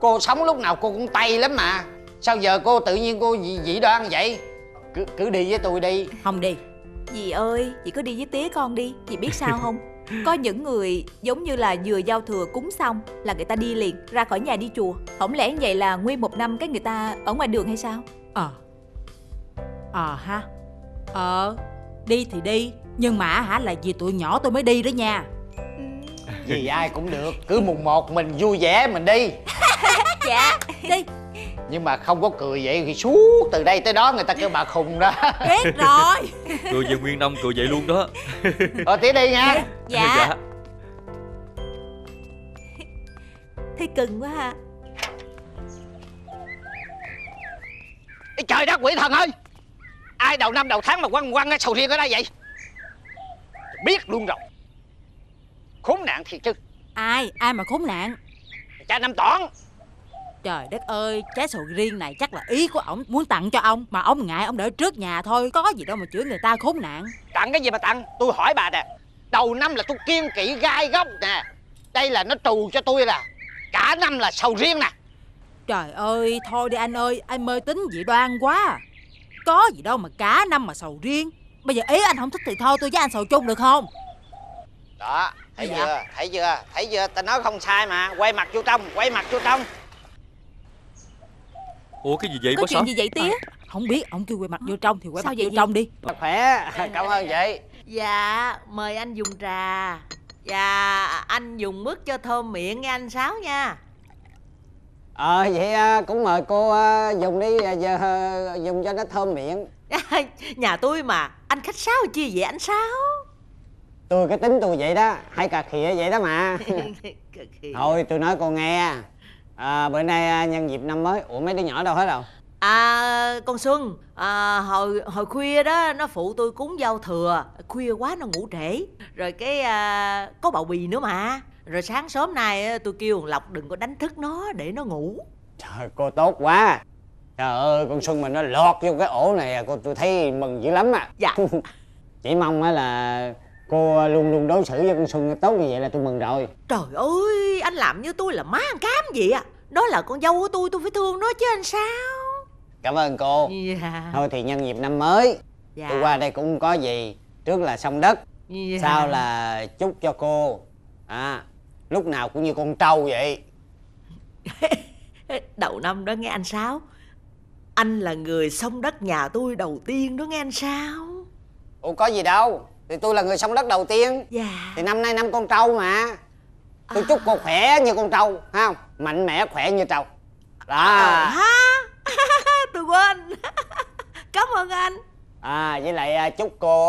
Cô sống lúc nào cô cũng tây lắm mà. Sao giờ cô tự nhiên cô dị đoan vậy? Cứ đi với tôi đi. Không đi. Dì ơi, chị cứ đi với tía con đi. Chị biết sao không? Có những người giống như là vừa giao thừa cúng xong là người ta đi liền, ra khỏi nhà đi chùa. Không lẽ vậy là nguyên một năm cái người ta ở ngoài đường hay sao? Đi thì đi. Nhưng mà hả, là vì tụi nhỏ tôi mới đi đó nha. Vì ai cũng được, cứ mùng một mình vui vẻ mình đi. Dạ đi. Nhưng mà không có cười vậy thì suốt từ đây tới đó người ta kêu bà khùng đó. Biết rồi. Cười về nguyên năm, cười vậy luôn đó. Tía đi nha. Dạ. Thấy cưng quá ha. Ê, trời đất quỷ thần ơi. Ai đầu năm đầu tháng mà quăng quăng cái sầu riêng ở đây vậy? Biết luôn rồi. Khốn nạn thiệt chứ. Ai mà khốn nạn? Cha Năm Tỏn. Trời đất ơi, trái sầu riêng này chắc là ý của ổng muốn tặng cho ông, mà ông ngại ông để trước nhà thôi. Có gì đâu mà chửi người ta khốn nạn. Tặng cái gì mà tặng? Tôi hỏi bà nè, đầu năm là tôi kiêng kỵ gai góc nè. Đây là nó trù cho tôi là cả năm là sầu riêng nè. Trời ơi, thôi đi anh ơi, anh mê tín dị đoan quá. Có gì đâu mà cả năm mà sầu riêng. Bây giờ ý anh không thích thì thôi, tôi với anh sầu chung được không? Đó, thấy chưa, dạ? thấy chưa, ta nói không sai mà. Quay mặt vô trong, quay mặt vô trong. Ủa cái gì vậy bác Sáu? Có chuyện gì vậy tía? Không biết, ông kêu quay mặt vô trong thì quay mặt vô trong đi. Khỏe, cảm ơn vậy. Dạ, mời anh dùng trà. Dạ, anh dùng mứt cho thơm miệng nghe anh Sáu nha. Vậy cũng mời cô dùng đi, giờ dùng cho nó thơm miệng. Nhà tôi mà, anh khách sáo chi vậy anh Sáu? Tôi cái tính tôi vậy đó, hay cà khịa vậy đó mà. Thôi tôi nói cô nghe. Bữa nay nhân dịp năm mới, ủa mấy đứa nhỏ đâu hết rồi? Con Xuân, hồi khuya đó nó phụ tôi cúng giao thừa, khuya quá nó ngủ trễ. Rồi cái có bạo bì nữa mà. Rồi sáng sớm nay tôi kêu thằng Lộc đừng có đánh thức nó để nó ngủ. Trời, cô tốt quá. Trời ơi, con Xuân mình nó lọt vô cái ổ này tôi thấy mừng dữ lắm à. Dạ. Chỉ mong là cô luôn luôn đối xử với con Xuân tốt như vậy là tôi mừng rồi. Trời ơi, anh làm như tôi là má ăn cám vậy à? Đó là con dâu của tôi phải thương nó chứ anh sao? Cảm ơn cô. Dạ. Thôi thì nhân dịp năm mới, dạ, tôi qua đây cũng không có gì. Trước là xong đất, dạ, sau là chúc cho cô lúc nào cũng như con trâu vậy. Đầu năm đó nghe anh Sáu. Anh là người xong đất nhà tôi đầu tiên đó nghe anh Sáu. Ủa có gì đâu, thì tôi là người xông đất đầu tiên. Dạ. Thì năm nay năm con trâu mà. Tôi chúc cô khỏe như con trâu, ha không? Mạnh mẽ khỏe như trâu. Đó. Tôi quên. Cảm ơn anh. Với lại chúc cô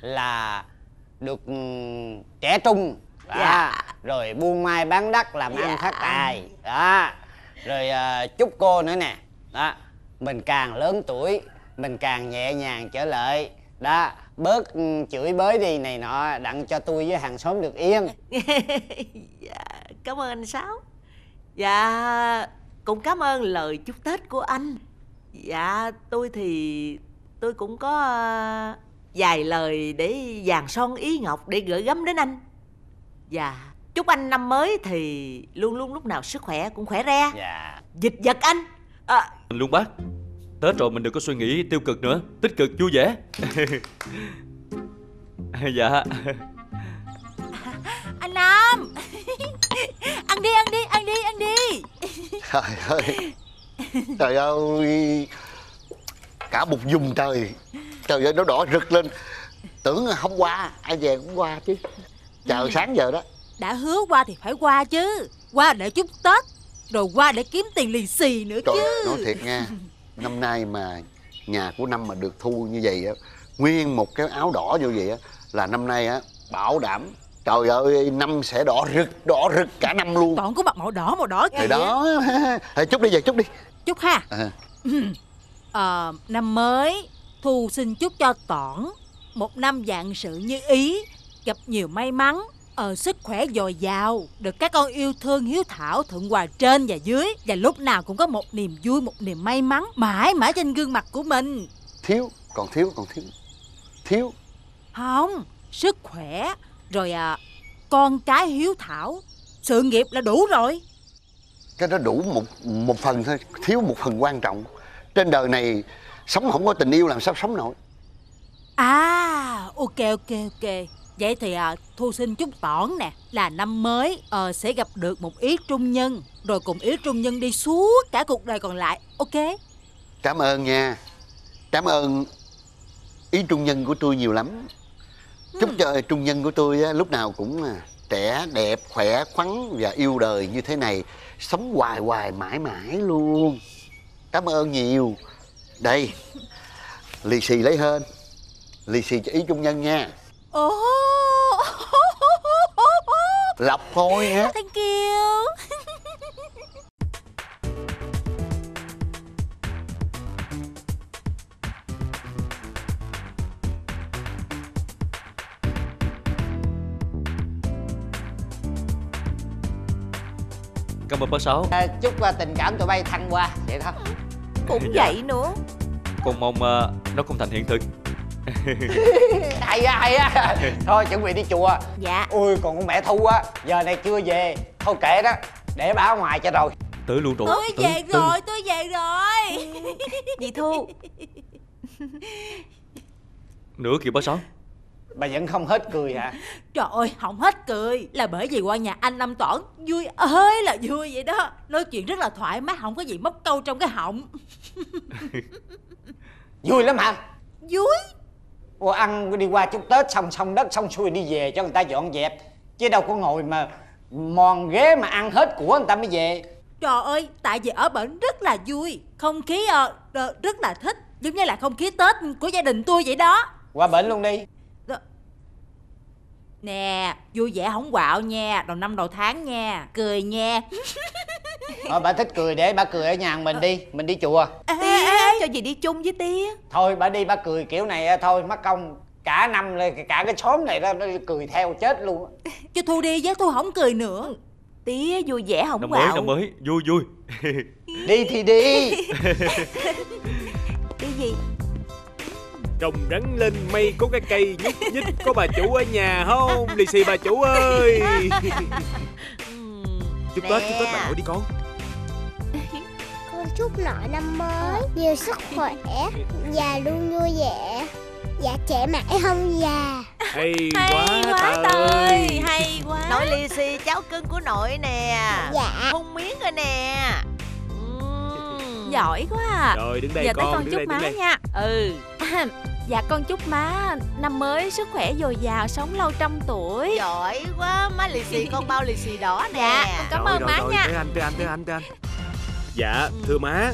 là được trẻ trung. Đó. Dạ. Rồi buôn mai bán đất làm ăn phát tài. Đó. Rồi chúc cô nữa nè. Đó. Mình càng lớn tuổi, mình càng nhẹ nhàng trở lại. Đó. Bớt chửi bới đi này nọ, đặng cho tôi với hàng xóm được yên. Dạ, cảm ơn anh Sáu. Dạ, cũng cảm ơn lời chúc Tết của anh. Dạ, tôi thì tôi cũng có vài lời để dàn son ý ngọc để gửi gắm đến anh. Dạ, chúc anh năm mới thì luôn luôn lúc nào sức khỏe cũng khỏe re. Dạ. Dịch vật anh. Luôn bác. Tết rồi mình đừng có suy nghĩ tiêu cực nữa, tích cực vui vẻ. Dạ. Anh Nam. Ăn đi. Trời ơi. Trời ơi. Cả một vùng trời. Trời ơi nó đỏ rực lên. Tưởng không qua, ai về cũng qua chứ. Chờ sáng giờ đó. Đã hứa qua thì phải qua chứ. Qua để chúc Tết, rồi qua để kiếm tiền lì xì nữa chứ. Trời, nói thiệt nha, năm nay mà nhà của Năm mà được Thu như vậy á, nguyên một cái áo đỏ như vậy á, là năm nay á bảo đảm trời ơi Năm sẽ đỏ rực cả năm luôn. Còn có mặt màu đỏ kìa. Thì đó. Chúc đi về, chúc đi. Chúc ha. Năm mới Thu xin chúc cho Tỏn một năm vạn sự như ý, gặp nhiều may mắn, sức khỏe dồi dào, được các con yêu thương hiếu thảo, thuận hòa trên và dưới, và lúc nào cũng có một niềm vui, một niềm may mắn mãi mãi trên gương mặt của mình. Thiếu, còn thiếu. Không, sức khỏe, Rồi con cái hiếu thảo, sự nghiệp là đủ rồi. Cái đó đủ một phần thôi, thiếu một phần quan trọng. Trên đời này sống không có tình yêu làm sao sống nổi. À, ok. Vậy thì Thu xin chúc Tỏn nè, là năm mới sẽ gặp được một Ý Trung Nhân, rồi cùng Ý Trung Nhân đi suốt cả cuộc đời còn lại. Ok. Cảm ơn nha. Cảm ơn Ý Trung Nhân của tôi nhiều lắm. Chúc cho Trung Nhân của tôi lúc nào cũng trẻ, đẹp, khỏe, khoắn và yêu đời như thế này. Sống hoài hoài mãi mãi luôn. Cảm ơn nhiều. Đây, lì xì lấy hên. Lì xì cho Ý Trung Nhân nha. Lộc thôi hả? Thank you. Cảm ơn bác Sáu. Chúc tình cảm tụi bay thăng hoa. Vậy thôi. Cũng dạ. Vậy nữa. Con mong nó cũng thành hiện thực. Hay á. Thôi chuẩn bị đi chùa. Dạ. Ui còn con mẹ Thu á, giờ này chưa về. Thôi kệ đó, để bà ở ngoài cho rồi. Tới luôn trụ. Tôi về rồi. Dì Thu. Nữa kìa bác Sáu. Bà vẫn không hết cười hả? Trời ơi, không hết cười là bởi vì qua nhà anh Năm Tỏn vui ơi là vui vậy đó. Nói chuyện rất là thoải mái, không có gì móc câu trong cái họng. Vui lắm hả? Vui. Ủa ăn đi qua chúc Tết xong xong đất xong xuôi đi về cho người ta dọn dẹp. Chứ đâu có ngồi mà mòn ghế mà ăn hết của người ta mới về. Trời ơi, tại vì ở bển rất là vui. Không khí rất là thích. Giống như là không khí Tết của gia đình tôi vậy đó. Qua bển luôn đi. Nè, vui vẻ không quạo nha, đầu năm đầu tháng nha, cười nha. Thôi bà thích cười để bà cười ở nhà mình đi, mình đi chùa. Ê, cho gì đi chung với tía. Thôi bà đi bà cười kiểu này thôi, mắc công cả năm cả cái xóm này nó cười theo chết luôn. Chứ Thu đi với tôi không cười nữa. Tía vui vẻ không quạo. Năm mới, vui. Đi thì đi. Đi gì? Trồng rắn lên mây có cái cây nhích nhích, có bà chủ ở nhà không? Lì xì bà chủ ơi. Chúc Tết bà nội đi con. Con chúc nội năm mới nhiều sức khỏe, già luôn vui vẻ, dạ trẻ mãi không già. Hay quá. Hay quá. Nội lì xì cháo cưng của nội nè. Dạ. Không miếng rồi nè. Giỏi quá à. Rồi đứng đây giờ con chúc má nha. Dạ con chúc má năm mới sức khỏe dồi dào, sống lâu trăm tuổi. Giỏi quá. Má lì xì con bao lì xì đỏ nè. Dạ con cảm ơn má nha. Tới anh. Dạ thưa má,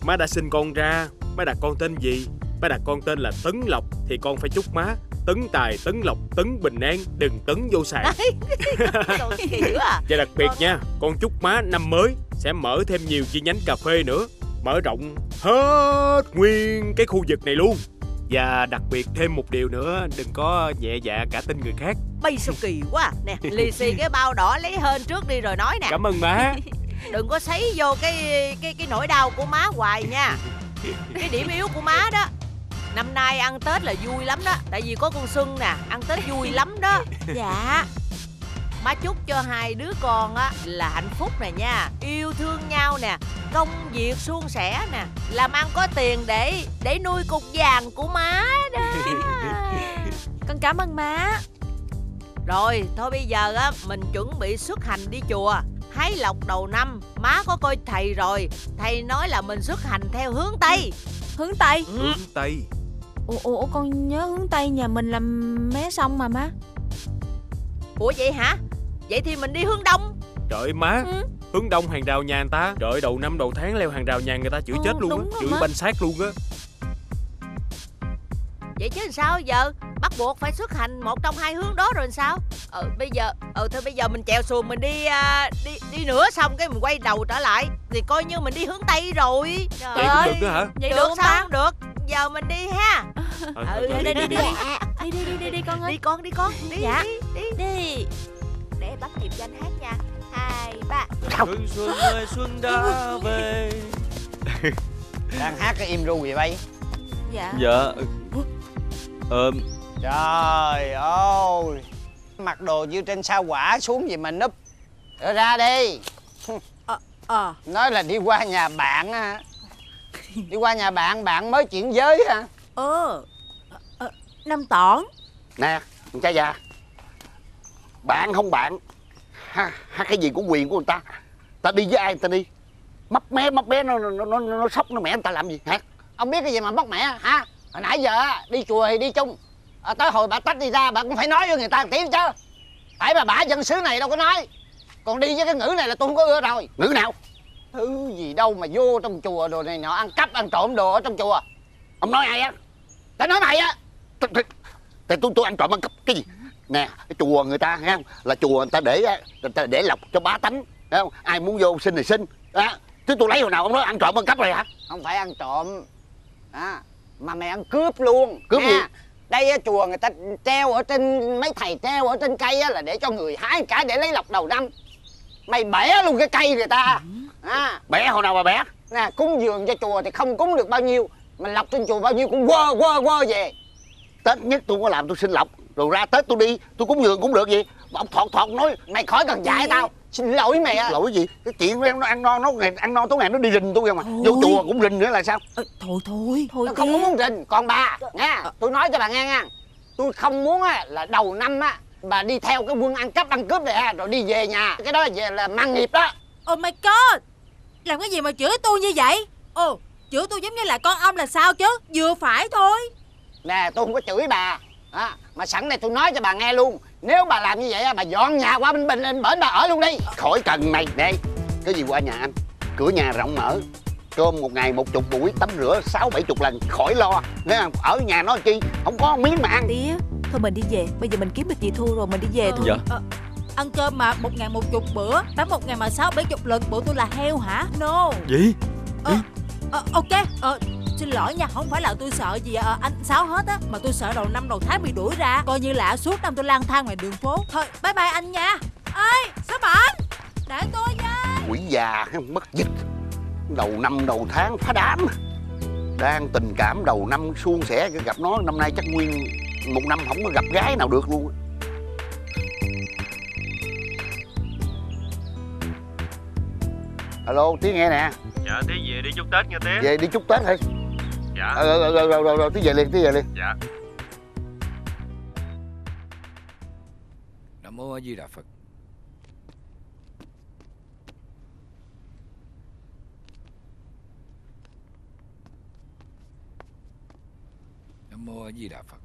má đã sinh con ra, má đặt con tên gì? Má đặt con tên là Tấn Lộc. Thì con phải chúc má tấn tài, tấn lộc, tấn bình an, đừng tấn vô sản. Và đặc biệt nha, con chúc má năm mới sẽ mở thêm nhiều chi nhánh cà phê nữa, mở rộng hết nguyên cái khu vực này luôn. Và đặc biệt thêm một điều nữa, đừng có nhẹ dạ cả tin người khác. Bay sao kỳ quá. Nè, lì xì cái bao đỏ lấy hên trước đi rồi nói nè. Cảm ơn má. Đừng có sấy vô cái nỗi đau của má hoài nha. Cái điểm yếu của má đó. Năm nay ăn Tết là vui lắm đó, tại vì có con Xuân nè, ăn Tết vui lắm đó. Dạ. Má chúc cho hai đứa con á là hạnh phúc nè nha, yêu thương nhau nè, công việc suôn sẻ nè, làm ăn có tiền để nuôi cục vàng của má đó. Con cảm ơn má. Rồi, thôi bây giờ á mình chuẩn bị xuất hành đi chùa hái lộc đầu năm. Má có coi thầy rồi, thầy nói là mình xuất hành theo hướng Tây. Hướng Tây? Hướng Tây. Ủa con nhớ hướng Tây nhà mình là mé sông mà má. Ủa vậy hả? Vậy thì mình đi hướng Đông. Trời má, hướng Đông hàng rào nhà người ta. Trời đầu năm đầu tháng leo hàng rào nhà người ta chửi chết luôn á, chửi banh xác luôn á. Vậy chứ sao giờ? Bắt buộc phải xuất hành một trong hai hướng đó rồi sao? Thôi bây giờ mình chèo xuồng mình đi nữa, xong cái mình quay đầu trở lại thì coi như mình đi hướng Tây rồi. Trời ơi, được đó hả? Vậy được sao? Không được. Giờ mình đi ha. Đi con ơi. Đi con. Dạ. Đi. Để bắt nhịp danh hát nha. 2, 3. Xuân ơi xuân đã về. Đang hát cái im ru vậy bay. Dạ. Trời ơi. Mặc đồ như trên sao Quả xuống gì mà núp. Rồi ra đi. Nói là đi qua nhà bạn hả? Đi qua nhà bạn, bạn mới chuyển giới hả? Năm Tỏn. Nè, con trai già. Bạn không bạn ha, cái gì của quyền của người ta. Ta đi với ai người ta đi. Mấp mé nó sốc, nó mẹ người ta làm gì hả? Ông biết cái gì mà móc mẹ hả? Hồi nãy giờ đi chùa thì đi chung, tới hồi bà tách đi ra bà cũng phải nói với người ta một tiếng chứ. Tại mà bả dân xứ này đâu có nói. Còn đi với cái ngữ này là tôi không có ưa rồi. Ngữ nào? Thứ gì đâu mà vô trong chùa đồ này nọ, ăn cắp ăn trộm đồ ở trong chùa. Ông nói ai á? Ta nói mày á. Tại tôi ăn trộm ăn cắp cái gì? Nè, cái chùa người ta ha, là chùa người ta để lộc cho bá tánh, thấy không? Ai muốn vô xin thì xin. Chứ tôi lấy hồi nào ông nói ăn trộm ăn cắp rồi hả? Không phải ăn trộm mà mày ăn cướp luôn. Cướp gì? Đây chùa người ta treo ở trên, mấy thầy treo ở trên cây là để cho người hái cả để lấy lộc đầu năm. Mày bẻ luôn cái cây người ta. Bẻ hồi nào mà bẻ? Nè, cúng dường cho chùa thì không cúng được bao nhiêu, mà lộc trên chùa bao nhiêu cũng quơ về. Tết nhất tôi có làm tôi xin lộc, rồi ra Tết tôi đi tôi cúng dường cũng được gì. Mà ông thọt nói mày khỏi cần dạy tao. Xin lỗi mày á. Lỗi gì? Cái chuyện của em nó ăn non, nó ngày ăn non tối ngày nó đi rình tôi mà. Vô chùa cũng rình nữa là sao? Thôi nó không có muốn rình. Còn bà nghe, tôi nói cho bà nghe nha, tôi không muốn là đầu năm bà đi theo cái quân ăn cắp ăn cướp này rồi đi về nhà. Cái đó về là mang nghiệp đó. Oh my god, làm cái gì mà chửi tôi như vậy? Chửi tôi giống như là con ông là sao chứ? Vừa phải thôi. Nè, tôi không có chửi bà mà sẵn này tôi nói cho bà nghe luôn. Nếu bà làm như vậy bà dọn nhà qua bên bển bà ở luôn đi. Khỏi cần mày. Nè, cái gì qua nhà anh, cửa nhà rộng mở, cơm một ngày 10 buổi, tắm rửa 6-70 lần, khỏi lo. Nếu ở nhà nó chi, không có miếng mà ăn. Tía, thôi mình đi về. Bây giờ mình kiếm được dì Thu rồi, mình đi về thôi. Dạ. Ăn cơm mà 1 ngày 10 bữa, tắm 1 ngày mà 6-70 lần, bộ tôi là heo hả? No. Gì? Ok. Xin lỗi nha, không phải là tôi sợ gì anh Sáu hết á, mà tôi sợ đầu năm đầu tháng bị đuổi ra, coi như là suốt năm tôi lang thang ngoài đường phố. Thôi bye bye anh nha. Ê Sáu Bảnh, để tôi nha. Quỷ già mất dịch, đầu năm đầu tháng phá đám. Đang tình cảm đầu năm suôn sẻ, gặp nó năm nay chắc nguyên 1 năm không có gặp gái nào được luôn. Alo, Tía nghe nè. Dạ, Tía về đi chúc Tết nha Tía. Về đi chúc Tết thôi. Dạ. Rồi, Tía về liền, Dạ. Nam Mô A Di Đà Phật. Nam Mô A Di Đà Phật.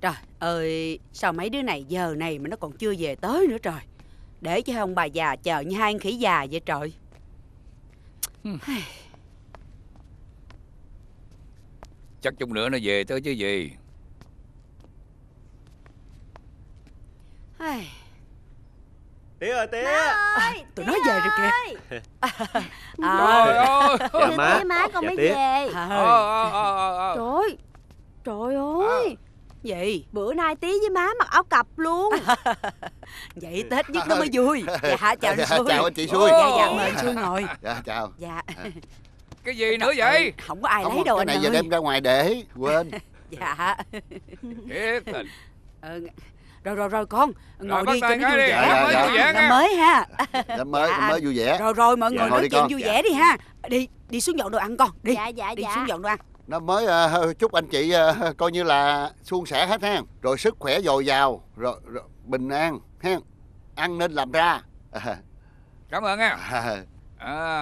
Trời ơi, sao mấy đứa này giờ này mà nó còn chưa về tới nữa trời. Để cho ông bà già chờ như hai con khỉ già vậy trời. Chắc chút nữa nó về tới chứ gì. Tía ơi, Tía ơi, tụi nó về rồi kìa. Trời ơi. Dạ má. Tía, má con mới về. Trời ơi. Gì? Bữa nay Tía với má mặc áo cặp luôn. Vậy Tết nhất nó mới vui. Dạ, chào anh Xui. Chào chị Xui. Dạ, mời Xui ngồi. Dạ, chào. Dạ. Cái gì nữa vậy? Không có ai lấy đâu anh ơi. Cái này giờ đem ra ngoài để, quên. Dạ. Thiệt tình. Rồi con, ngồi đi cho nó vui vẻ. Năm mới ha. Năm mới vui vẻ. Rồi mọi người nói chuyện vui vẻ đi ha. Đi xuống dọn đồ ăn con. Dạ. Đi xuống dọn đồ ăn. Năm mới chúc anh chị coi như là suôn sẻ hết ha, rồi sức khỏe dồi dào, rồi bình an ha, ăn nên làm ra. Cảm ơn nha.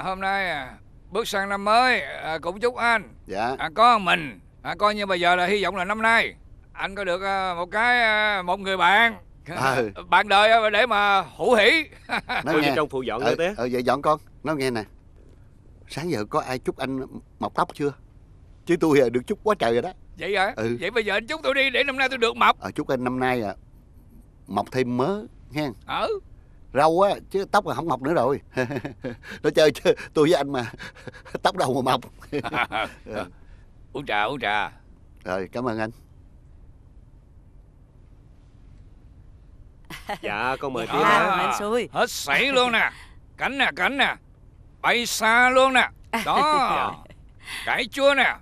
Hôm nay bước sang năm mới cũng chúc anh có mình coi như bây giờ là hy vọng là năm nay anh có được một người bạn bạn đời để mà hữu hỷ. Nói nghe trong phụ dọn nữa Tía. Vậy dọn con, nói nghe nè, sáng giờ có ai chúc anh mọc tóc chưa? Chứ tôi được chúc quá trời rồi đó. Vậy hả? Vậy bây giờ anh chúc tôi đi để năm nay tôi được mọc. Chúc anh năm nay mọc thêm mớ nghe. Râu á, chứ tóc là không mọc nữa rồi. Nói chơi chứ tôi với anh mà tóc đầu mà mọc. Uống trà. Rồi, cảm ơn anh. Dạ, con mời Tía. Hết sảy luôn nè. Cảnh nè. Bay xa luôn nè. Đó. Cải chua nè.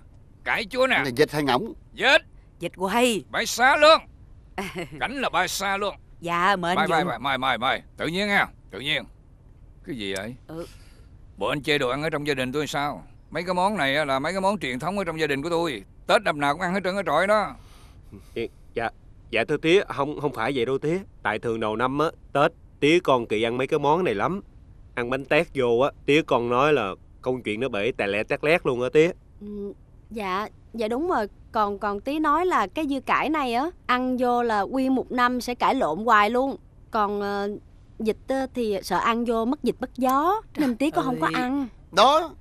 Vịt hay ngỗng? Vịt. Vịt quay. Bay xa luôn. Cảnh là bay xa luôn. Dạ mời anh Dũng. Mời. Tự nhiên nha, tự nhiên. Cái gì vậy? Bộ anh chê đồ ăn ở trong gia đình tôi sao? Mấy cái món này là mấy cái món truyền thống ở trong gia đình của tôi. Tết năm nào cũng ăn hết trơn ở trọi đó. Dạ thưa tía, không phải vậy đâu tía. Tại thường đầu năm á, Tết tía con kỳ ăn mấy cái món này lắm. Ăn bánh tét vô á, tía con nói là công chuyện nó bể tè lẹ tét lét luôn á tía. Dạ đúng rồi. Còn tí nói là cái dưa cải này á, ăn vô là nguyên một năm sẽ cãi lộn hoài luôn. Còn dịch thì sợ ăn vô mất dịch mất gió nên tí có không có ăn. Đó.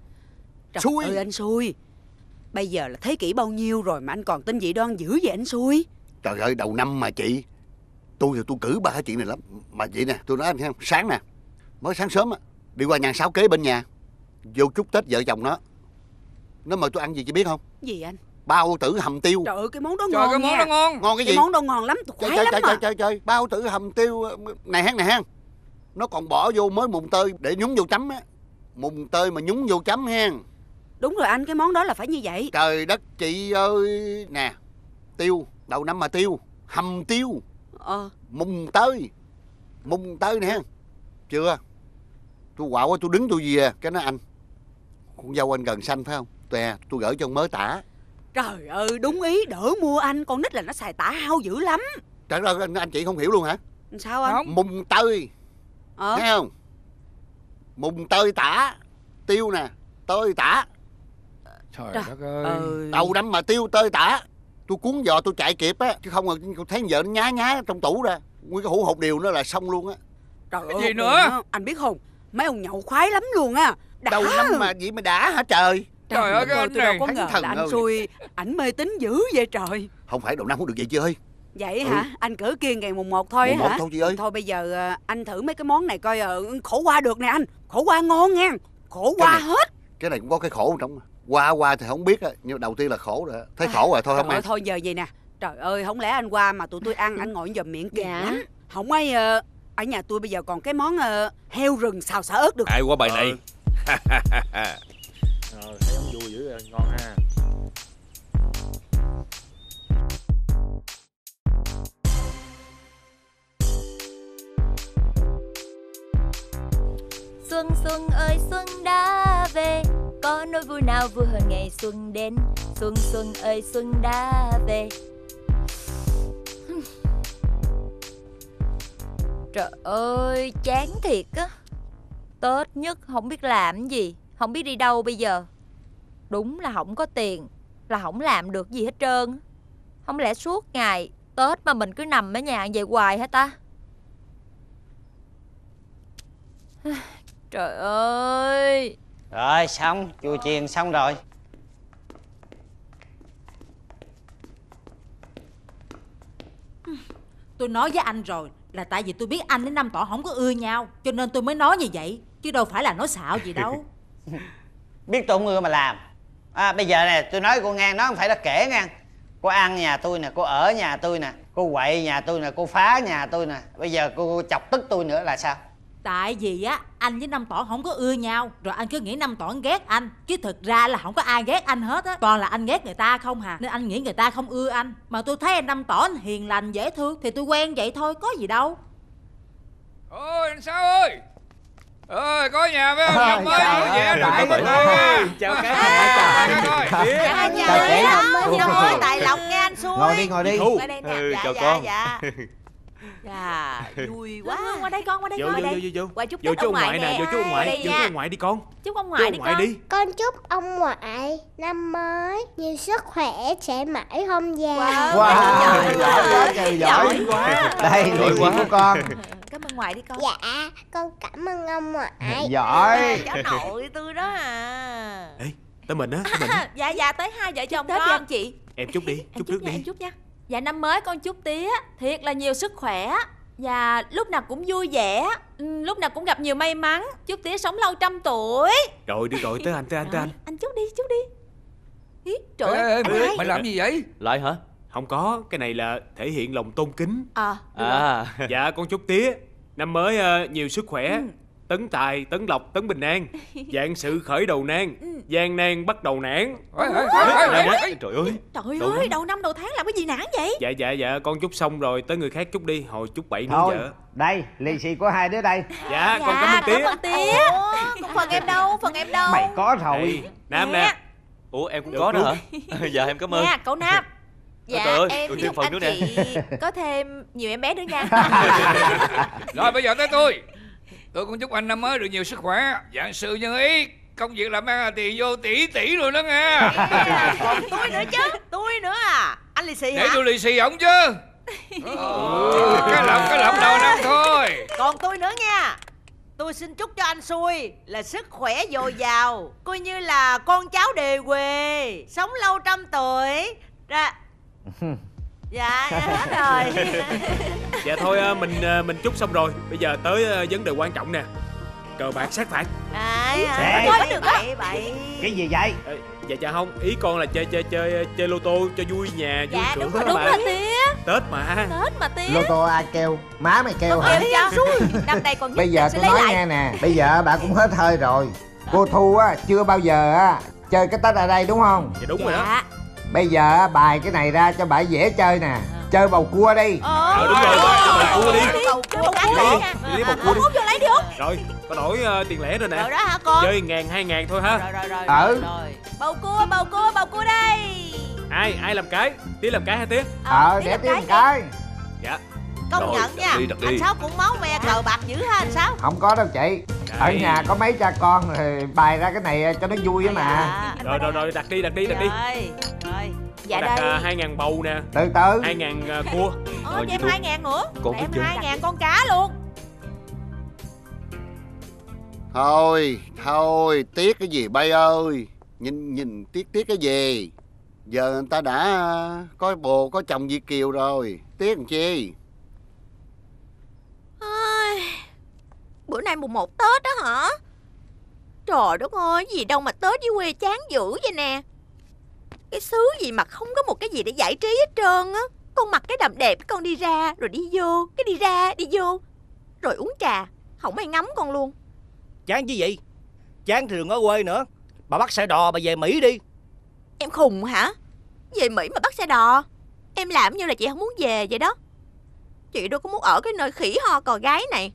Xui. Anh xui. Bây giờ là thế kỷ bao nhiêu rồi mà anh còn tin dị đoan dữ vậy anh xui? Trời ơi, đầu năm mà chị. Tôi thì tôi cử ba cái chuyện này lắm. Mà vậy nè, tôi nói anh nghe không? Sáng nè, mới sáng sớm á, đi qua nhà sáu kế bên nhà, vô chúc Tết vợ chồng nó. Nó mời tôi ăn gì chị biết không? Gì anh? Bao tử hầm tiêu. Trời ơi, cái món đó ngon. Trời, cái món đó ngon. Ngon cái gì? Cái món đó ngon lắm, tôi khoái lắm mà. Trời, bao tử hầm tiêu này hang. Nó còn bỏ vô mới mùng tơi để nhúng vô chấm á. Mùng tơi mà nhúng vô chấm hang. Đúng rồi anh, cái món đó là phải như vậy. Trời đất chị ơi. Nè, tiêu, đầu năm mà tiêu, hầm tiêu. Mùng tơi nè. Chưa, tôi quạo quá, tôi đứng tôi về. Cái nó anh, con dâu anh gần xanh phải không? Tè, tôi gửi cho ông mới tả. Trời ơi, đúng ý, đỡ mua anh. Con nít là nó xài tả hao dữ lắm. Trời ơi, anh chị không hiểu luôn hả? Sao anh? Không. Mùng tơi, thấy không? Mùng tơi tả, tiêu nè, tơi tả. Trời đất ơi. Đầu năm mà tiêu tơi tả. Tôi cuốn giò tôi chạy kịp á. Chứ không là thấy vợ nó nhá trong tủ ra. Nguyên cái hũ hột điều nữa là xong luôn á. Trời ơi, cái gì nữa? Anh biết không, mấy ông nhậu khoái lắm luôn á. Đầu năm mà vậy mà đã hả trời? Trời ơi, cái anh này thánh thần. Anh xui, ảnh mê tín dữ vậy trời. Không phải đầu năm không được vậy chị ơi. Vậy hả? Anh cử kia ngày mùng 1 thôi hả? Mùng 1 thôi chị ơi. Thôi bây giờ anh thử mấy cái món này coi. Khổ qua được nè anh. Khổ qua ngon nha. Khổ qua hết. Cái này cũng có cái khổ trong. Qua thì không biết á, nhưng đầu tiên là khổ rồi. Thấy khổ rồi thôi không ăn. Thôi giờ vậy nè. Trời ơi, không lẽ anh qua mà tụi tôi ăn anh ngồi dòm miệng kìa. Không ai ở nhà tôi bây giờ còn cái món heo rừng xào xả ớt được. Ai qua bài này. Thấy ông vui dữ rồi, ngon ha. Xuân xuân ơi xuân đã về, có nỗi vui nào vui hơn ngày xuân đến. Xuân xuân ơi xuân đã về. Trời ơi, chán thiệt á. Tết nhất không biết làm gì, không biết đi đâu bây giờ. Đúng là không có tiền là không làm được gì hết trơn. Không lẽ suốt ngày Tết mà mình cứ nằm ở nhà vậy hoài hả ta? Trời ơi. Rồi xong, chùa chiền xong rồi. Tôi nói với anh rồi, là tại vì tôi biết anh với Năm Tỏn không có ưa nhau, cho nên tôi mới nói như vậy, chứ đâu phải là nói xạo gì đâu. Biết tôi không ưa mà làm. Bây giờ nè, tôi nói cô nghe, nó không phải là kể nghe. Cô ăn nhà tôi nè, cô ở nhà tôi nè, cô quậy nhà tôi nè, cô phá nhà tôi nè. Bây giờ cô chọc tức tôi nữa là sao? Tại vì á, anh với Năm Tỏn không có ưa nhau, rồi anh cứ nghĩ Năm Tỏn ghét anh. Chứ thực ra là không có ai ghét anh hết á, toàn là anh ghét người ta không hà. Nên anh nghĩ người ta không ưa anh. Mà tôi thấy anh Năm Tỏn hiền lành dễ thương thì tôi quen vậy thôi, có gì đâu. Ôi anh Sáu ơi. Ơi có nhà phải không? Năm mới vui vẻ rồi các bạn. Chào các bạn. Chào ơi, tại Lộc nghe anh Xui. Ngồi đi. Chào con. Dạ, vui quá. Qua đây con, qua đây. Qua chúc chú ngoại nè, vô chú ông ngoại đi con. Chúc ông ngoại đi con. Con chúc ông ngoại năm mới nhiều sức khỏe, sẽ mãi không già. Giỏi quá. Đây, niềm vui của con. Cảm ơn ngoại đi con. Dạ, con cảm ơn ông ngoại. Giỏi. Cháu nội tôi đó à. Ê, tới mình á. Dạ, tới hai vợ chồng con. Tết cho anh chị. Em chúc đi, chúc trước đi. Em chúc nha. Dạ năm mới con chúc tía thiệt là nhiều sức khỏe. Và lúc nào cũng vui vẻ, lúc nào cũng gặp nhiều may mắn. Chúc tía sống lâu trăm tuổi. Rồi đi rồi, tới anh. Anh chúc đi. Ý, trời ơi, mày làm gì vậy? Lại hả? Không có, cái này là thể hiện lòng tôn kính. Dạ con chúc tía năm mới nhiều sức khỏe, tấn tài, tấn lộc, tấn bình an. Vạn sự khởi đầu nan, gian nan bắt đầu nản. Trời ơi, trời ơi, đầu năm đầu tháng làm cái gì nản vậy? Dạ dạ dạ, con chúc xong rồi, tới người khác chúc đi, hồi chúc bảy nữa vợ. Đây, lì xì của hai đứa đây. Dạ, con cảm ơn tía. Phần em đâu, phần em đâu? Mày có rồi. Nam nè. Ủa em cũng có nữa hả? Dạ em cảm ơn. Nha, cậu Nam. Dạ, ơi, em chúc anh chị có thêm nhiều em bé nữa nha. Rồi bây giờ tới tôi. Tôi cũng chúc anh năm mới được nhiều sức khỏe, vạn sự như ý, công việc làm ăn thì vô tỷ tỷ rồi đó nghe. Còn tôi nữa chứ, tôi nữa à? Anh lì xì hả? Để tôi lì xì ổng chứ. Cái lọc đầu năm thôi. Còn tôi nữa nha. Tôi xin chúc cho anh Xui là sức khỏe dồi dào, coi như là con cháu đề quê, sống lâu trăm tuổi. Dạ hết rồi. Dạ thôi mình chúc xong rồi, bây giờ tới vấn đề quan trọng nè, cờ bạc sát phạt. Thôi được đó. Cái gì vậy? Dạ dạ không, ý con là chơi lô tô cho vui nhà vui cửa. Đúng rồi, đúng rồi tía. Tết mà, tết mà tía. Lô tô ai kêu? Má mày kêu hả? Năm nay còn bây giờ tôi nói nghe nè, bây giờ bà cũng hết hơi rồi. Cô Thu á chưa bao giờ á chơi cái Tết ở đây đúng không? Dạ đúng rồi đó. Bây giờ bài cái này ra cho bà dễ chơi nè. Chơi bầu cua đi. Đúng rồi, bầu cua đi. Lấy bầu cua đi. Út vô lấy đi Út. Rồi, có đổi tiền lẻ rồi nè. Rồi đó hả con? Chơi 1.000, 2.000 thôi ha. Rồi. Bầu cua đây. Ai làm cái? Tía làm cái hay tía? Để tía làm cái. Dạ. Công nhận nha, anh Sáu cũng máu me cờ bạc dữ ha anh Sáu. Không có đâu chị. Ở nhà có mấy cha con thì bày ra cái này cho nó vui á mà. Rồi đặt đi. Dạ đặt đây 2.000 bầu nè. Từ 2.000 cua. Cho em 2.000 nữa. Còn em 2.000 con cá luôn. Thôi tiếc cái gì bay ơi. Nhìn tiếc cái gì. Giờ người ta đã có bồ có chồng Việt kiều rồi, tiếc làm chi. Bữa nay mùng 1 Tết đó hả? Trời đất ơi, gì đâu mà Tết với quê chán dữ vậy nè. Cái xứ gì mà không có một cái gì để giải trí hết trơn á. Con mặc cái đầm đẹp, con đi ra rồi đi vô, cái đi ra đi vô, rồi uống trà, không ai ngắm con luôn. Chán chứ gì? Chán thì đừng ở quê nữa. Bà bắt xe đò bà về Mỹ đi. Em khùng hả? Về Mỹ mà bắt xe đò? Em làm như là chị không muốn về vậy đó. Chị đâu có muốn ở cái nơi khỉ ho cò gái này.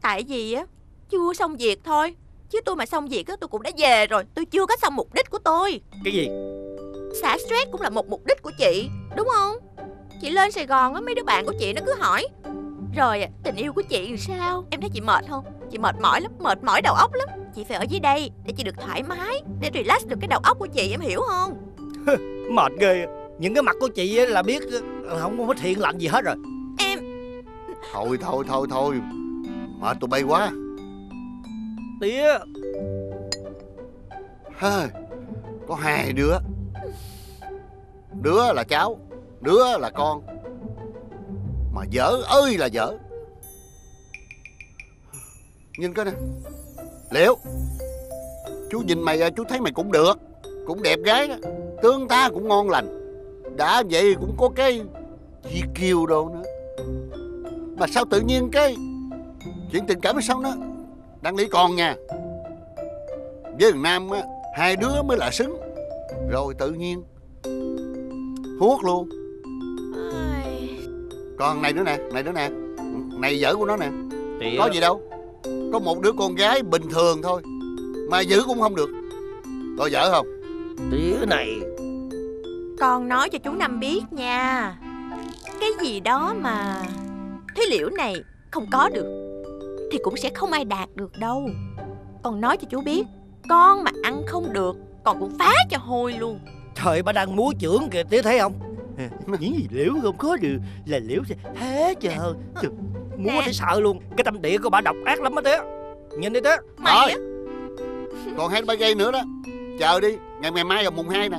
Tại vì á chưa xong việc thôi, chứ tôi mà xong việc á tôi cũng đã về rồi. Tôi chưa có xong mục đích của tôi. Cái gì? Xả stress cũng là một mục đích của chị, đúng không? Chị lên Sài Gòn á, mấy đứa bạn của chị nó cứ hỏi rồi tình yêu của chị sao. Em thấy chị mệt không? Chị mệt mỏi lắm, mệt mỏi đầu óc lắm. Chị phải ở dưới đây để chị được thoải mái, để relax được cái đầu óc của chị, em hiểu không? Mệt ghê. Những cái mặt của chị á là biết không có thiện lành gì hết rồi. Thôi mệt tụi bay quá tía. Có hai đứa, đứa là cháu, đứa là con, mà dở ơi là dở. Nhìn cái nè Liễu, chú nhìn mày chú thấy mày cũng được, cũng đẹp gái đó, tướng ta cũng ngon lành, đã vậy cũng có cái Việt kiều đồ nữa. Mà sao tự nhiên cái chuyện tình cảm sao nó đáng lý con nha. Với thằng Nam á, hai đứa mới là xứng. Rồi tự nhiên thuốc luôn. Còn này nữa nè, này dở của nó nè. Có gì đâu, có một đứa con gái bình thường thôi mà giữ cũng không được. Rồi dở không? Tía này, con nói cho chú Năm biết nha, cái gì đó mà Thúy Liễu này không có được thì cũng sẽ không ai đạt được đâu. Con nói cho chú biết, con mà ăn không được con cũng phá cho hôi luôn. Trời, bà đang múa chưởng kìa tía thấy không? Những gì Liễu không có được là Liễu sẽ thế chờ. Múa thấy sợ luôn. Cái tâm địa của bà độc ác lắm á tía. Nhìn đi tía. Mày còn 2-3 giây nữa đó. Chờ đi, ngày mai vào mùng 2 nè,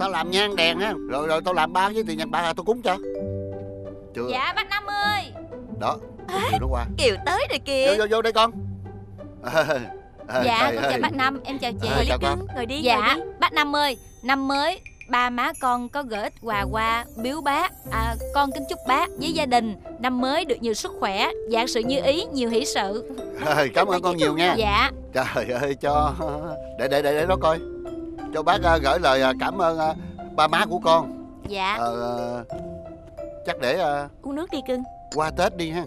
tao làm nhang đèn á. Rồi tao làm ba với tiền nhạc bà là tao cúng cho. Chưa. Dạ bác Năm ơi. Đó, Kiều nó qua. Kiều tới rồi kìa. Vô đây con. Dạ con chào bác Năm, em chào chị. Ngồi đi. Dạ bác Năm ơi, năm mới ba má con có gửi ít quà qua biếu bác. Con kính chúc bác với gia đình năm mới được nhiều sức khỏe, vạn sự như ý, nhiều hỷ sự. Cảm ơn con nhiều nha. Dạ. Trời ơi, cho để đó coi, cho bác gửi lời cảm ơn ba má của con. Dạ. Chắc để uống nước đi cưng. Qua Tết đi ha.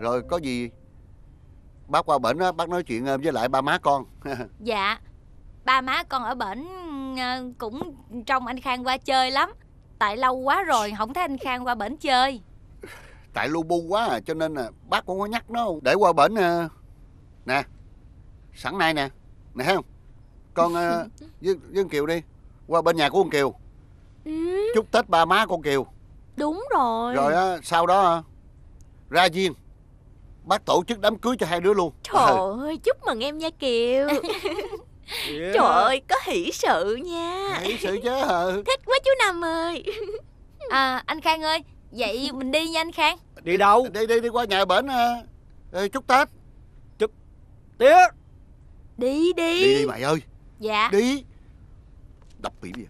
Rồi có gì bác qua bển đó, bác nói chuyện với lại ba má con. Dạ. Ba má con ở bển cũng trông anh Khang qua chơi lắm. Tại lâu quá rồi không thấy anh Khang qua bển chơi. Tại lu bu quá à, cho nên là bác cũng có nhắc nó để qua bển nè. Sẵn nay nè, nè thấy không? Con với Kiều đi, qua bên nhà của con Kiều. Chúc Tết ba má con Kiều. Đúng rồi. Rồi sau đó ra viên bác tổ chức đám cưới cho hai đứa luôn. Trời ơi, chúc mừng em nha Kiều. Yeah. Trời ơi, có hỷ sự nha. Hỷ sự chứ hả? Thích quá chú Năm ơi. Anh Khang ơi, vậy mình đi nha anh Khang. Đi đâu? Đi qua nhà bển chúc Tết. Chúc tía. Đi mày ơi. Dạ. Đi. Đập bị gì?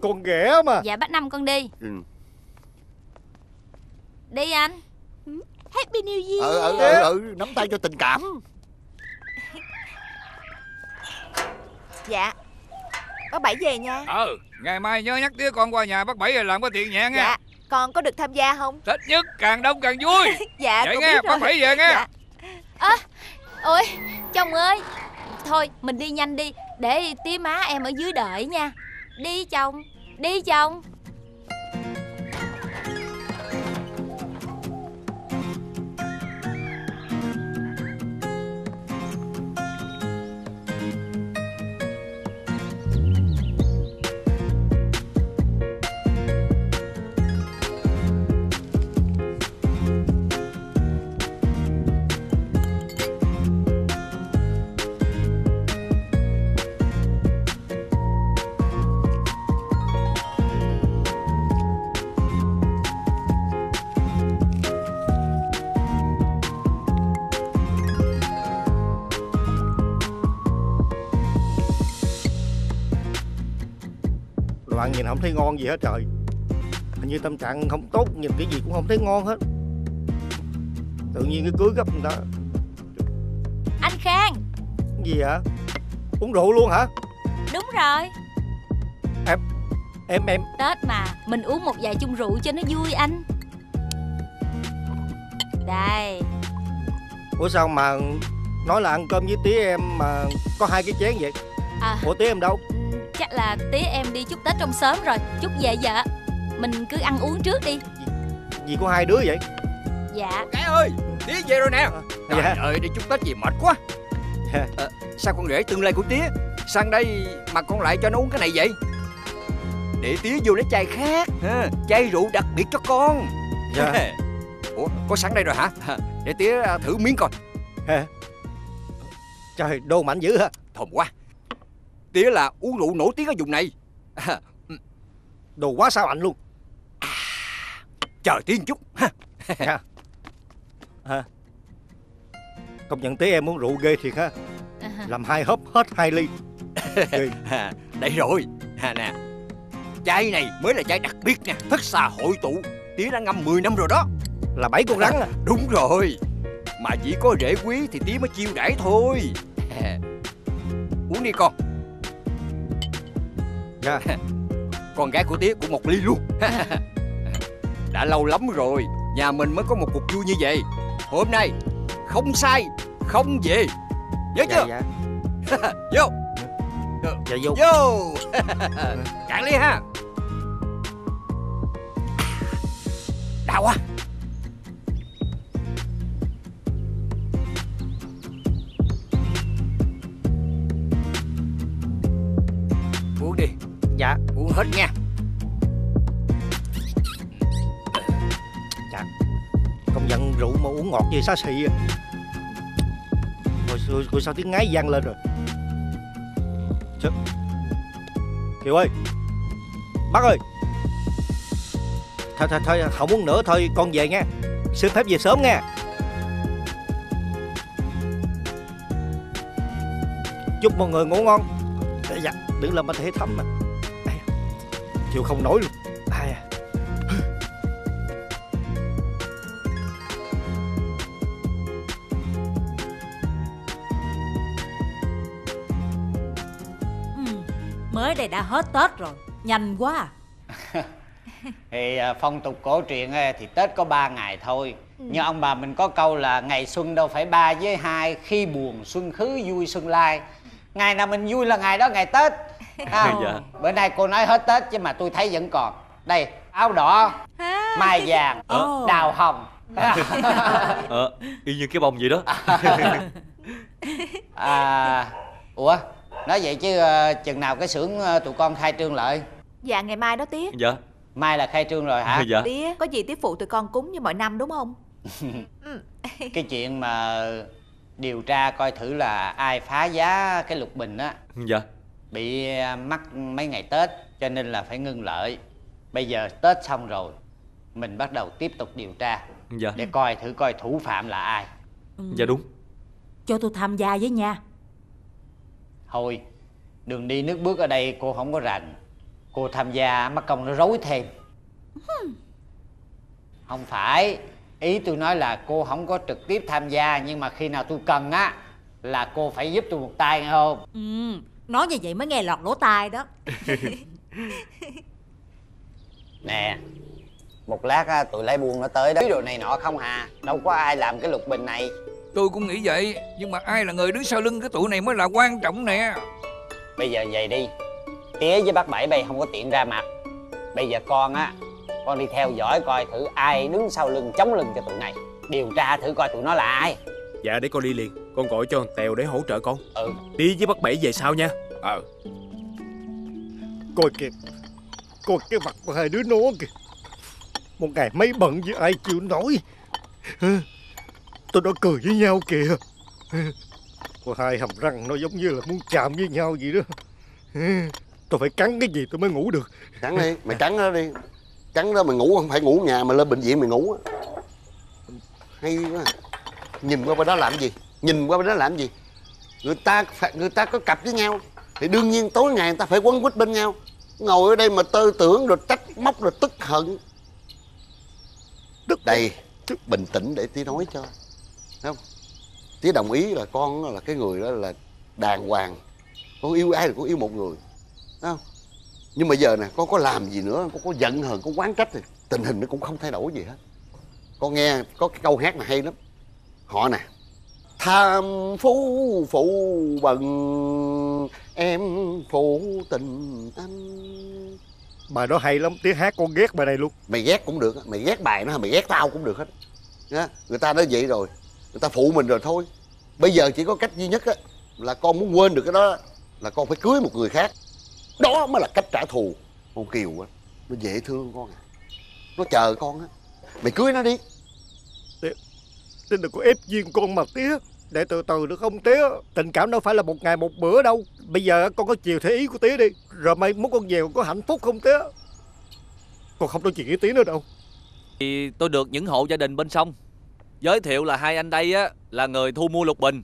Con ghẻ mà. Dạ bác Năm con đi. Đi anh. Happy New Year. Nắm tay cho tình cảm. Dạ. Bác Bảy về nha. Ngày mai nhớ nhắc đứa con qua nhà bác Bảy làm có tiện nhẹ nha. Dạ. Con có được tham gia không? Thích nhất, càng đông càng vui. Dạ. Vậy nghe, bác Bảy về nghe. Dạ. Ôi chồng ơi, thôi mình đi nhanh đi, để tía má em ở dưới đợi nha. Đi chồng. Đi chồng. Nhìn không thấy ngon gì hết trời. Hình như tâm trạng không tốt, nhìn cái gì cũng không thấy ngon hết. Tự nhiên cái cưới gấp người ta. Anh Khang. Gì vậy? Uống rượu luôn hả? Đúng rồi. Em Tết mà, mình uống một vài chung rượu cho nó vui anh. Đây. Ủa sao mà nói là ăn cơm với tía em mà có hai cái chén vậy? Ủa tía em đâu? Chắc là tía em đi chúc Tết trong xóm rồi. Chúc về vợ. Mình cứ ăn uống trước đi. Gì có hai đứa vậy? Dạ. Cái ơi, tía về rồi nè. Trời ơi, đi chúc Tết gì mệt quá. Sao con rể tương lai của tía sang đây mà con lại cho nó uống cái này vậy? Để tía vô lấy chai khác, chai rượu đặc biệt cho con. Dạ. Ủa, có sẵn đây rồi hả? Để tía thử miếng coi. Trời, đồ mạnh dữ hả? Thơm quá. Tía là uống rượu nổi tiếng ở vùng này. Đồ quá sao anh luôn. Chờ tí một chút. Công nhận tía em uống rượu ghê thiệt ha. Làm hai hớp hết hai ly. Đấy rồi nè. Chai này mới là chai đặc biệt nha. Thất xà hội tụ. Tía đã ngâm 10 năm rồi đó. Là 7 con rắn à? Đúng rồi. Mà chỉ có rễ quý thì tía mới chiêu đãi thôi. Uống đi con. Dạ. Con gái của tía cũng một ly luôn. Đã lâu lắm rồi nhà mình mới có một cuộc vui như vậy. Hôm nay không sai không về. Nhớ chưa? Dạ. Vô. Dạ vô. Vô. Cạn ly ha. Đau quá. Dạ, uống hết nha. Dạ. Công nhận rượu mà uống ngọt gì xá xị. Rồi sao tiếng ngái vang lên rồi. Chứ. Kiều ơi. Bác ơi. Thôi không uống nữa, thôi con về nha. Xin phép về sớm nha. Chúc mọi người ngủ ngon. Dạ, đừng làm mà thể thấm mà. chịu không nổi luôn. Ai à? Mới đây đã hết Tết rồi, nhanh quá. Thì phong tục cổ truyền thì Tết có 3 ngày thôi. Nhưng ông bà mình có câu là ngày xuân đâu phải 3 với 2, khi buồn xuân khứ vui xuân lai. Ngày nào mình vui là ngày đó ngày Tết. Dạ. Bữa nay cô nói hết Tết chứ mà tôi thấy vẫn còn. Đây, áo đỏ, mai vàng, đào hồng. Y như cái bông vậy đó. Ủa, nói vậy chứ chừng nào cái xưởng tụi con khai trương lại? Dạ ngày mai đó tía. Dạ. Mai là khai trương rồi hả? Dạ. Tía, có gì tía phụ tụi con cúng như mọi năm đúng không? Cái chuyện mà điều tra coi thử là ai phá giá cái lục bình á. Dạ. Bị mắc mấy ngày Tết cho nên là phải ngưng lợi. Bây giờ Tết xong rồi mình bắt đầu tiếp tục điều tra. Dạ. Để coi thử coi thủ phạm là ai. Dạ đúng. Cho tôi tham gia với nha. Thôi, đường đi nước bước ở đây cô không có rành. Cô tham gia mắc công nó rối thêm. Không phải, ý tôi nói là cô không có trực tiếp tham gia, nhưng mà khi nào tôi cần á là cô phải giúp tôi một tay, nghe không? Nói như vậy mới nghe lọt lỗ tai đó. Nè, một lát tụi lái buôn nó tới đó, cái đồ này nọ không hà. Đâu có ai làm cái lục bình này. Tôi cũng nghĩ vậy, nhưng mà ai là người đứng sau lưng cái tụi này mới là quan trọng nè. Bây giờ vậy đi, tía với bác Bảy bây không có tiện ra mặt. Bây giờ con á, con đi theo dõi coi thử ai đứng sau lưng chống lưng cho tụi này. Điều tra thử coi tụi nó là ai. Dạ để con đi liền, con gọi cho thằng Tèo để hỗ trợ con. Tía với bác Bảy về sau nha. Coi kìa, coi cái mặt của hai đứa nó kìa. Một ngày mấy bận với ai chịu nổi. Tôi đã cười với nhau kìa. Có hai hàm răng nó giống như là muốn chạm với nhau vậy đó. Tôi phải cắn cái gì tôi mới ngủ được. Cắn đi, mày cắn đó đi. Cắn đó mày ngủ, không phải ngủ nhà mà lên bệnh viện mày ngủ. Hay quá. Nhìn qua bên đó làm gì? Nhìn qua bên đó làm gì? Người ta có cặp với nhau thì đương nhiên tối ngày người ta phải quấn quýt bên nhau. Ngồi ở đây mà tơ tưởng rồi trách móc rồi tức hận. Đây, bình tĩnh để tí nói cho. Thấy không? Tía đồng ý là con là cái người đó là đàng hoàng. Con yêu ai là con yêu một người. Thấy không? Nhưng mà giờ nè, con có làm gì nữa, con có giận hờn, con oán trách thì tình hình nó cũng không thay đổi gì hết. Con nghe có cái câu hát này hay lắm. Họ nè: tham phú phụ bần, em phụ tình anh. Bài đó hay lắm, tía hát con ghét bài này luôn. Mày ghét cũng được, mày ghét bài nó, mày ghét tao cũng được hết. Người ta đã vậy rồi, người ta phụ mình rồi thôi. Bây giờ chỉ có cách duy nhất á, là con muốn quên được cái đó là con phải cưới một người khác. Đó mới là cách trả thù. Con Kiều á, nó dễ thương con à. Nó chờ con á. Mày cưới nó đi. Tía đừng có ép duyên con mà tía. Để từ từ được không tía? Tình cảm đâu phải là một ngày một bữa đâu. Bây giờ con có chiều theo ý của tía đi. Rồi mai mốt con về con có hạnh phúc không tía? Con không nói chuyện với tía nữa đâu. Thì tôi được những hộ gia đình bên sông giới thiệu là hai anh đây á là người thu mua lục bình.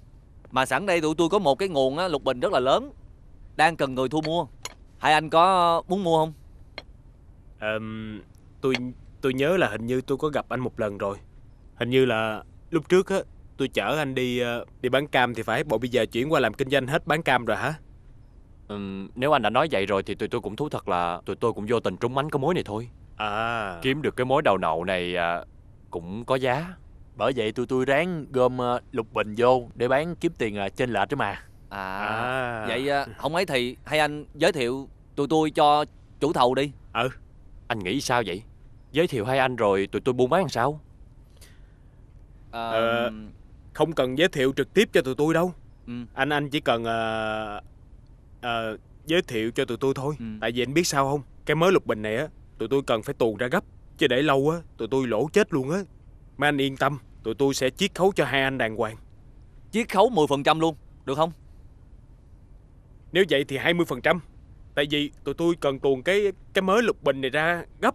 Mà sẵn đây tụi tôi có một cái nguồn á, lục bình rất là lớn, đang cần người thu mua. Hai anh có muốn mua không? Tôi nhớ là hình như tôi có gặp anh một lần rồi. Hình như là lúc trước á, tôi chở anh đi bán cam thì phải. Bộ bây giờ chuyển qua làm kinh doanh hết bán cam rồi hả? Nếu anh đã nói vậy rồi thì tụi tôi cũng thú thật là tụi tôi cũng vô tình trúng mánh cái mối này thôi. Kiếm được cái mối đầu nậu này cũng có giá. Bởi vậy tụi tôi ráng gom lục bình vô để bán kiếm tiền chênh lệch đó mà. Vậy không ấy thì hay anh giới thiệu tụi tôi cho chủ thầu đi. Anh nghĩ sao vậy? Giới thiệu hai anh rồi tụi tôi buôn bán làm sao? Không cần giới thiệu trực tiếp cho tụi tôi đâu. Anh chỉ cần giới thiệu cho tụi tôi thôi. Tại vì anh biết sao không? Cái mớ lục bình này á, tụi tôi cần phải tuồn ra gấp. Chứ để lâu á, tụi tôi lỗ chết luôn á. Mà anh yên tâm, tụi tôi sẽ chiết khấu cho hai anh đàng hoàng. Chiết khấu 10% luôn, được không? Nếu vậy thì 20%. Tại vì tụi tôi cần tuồn cái mớ lục bình này ra gấp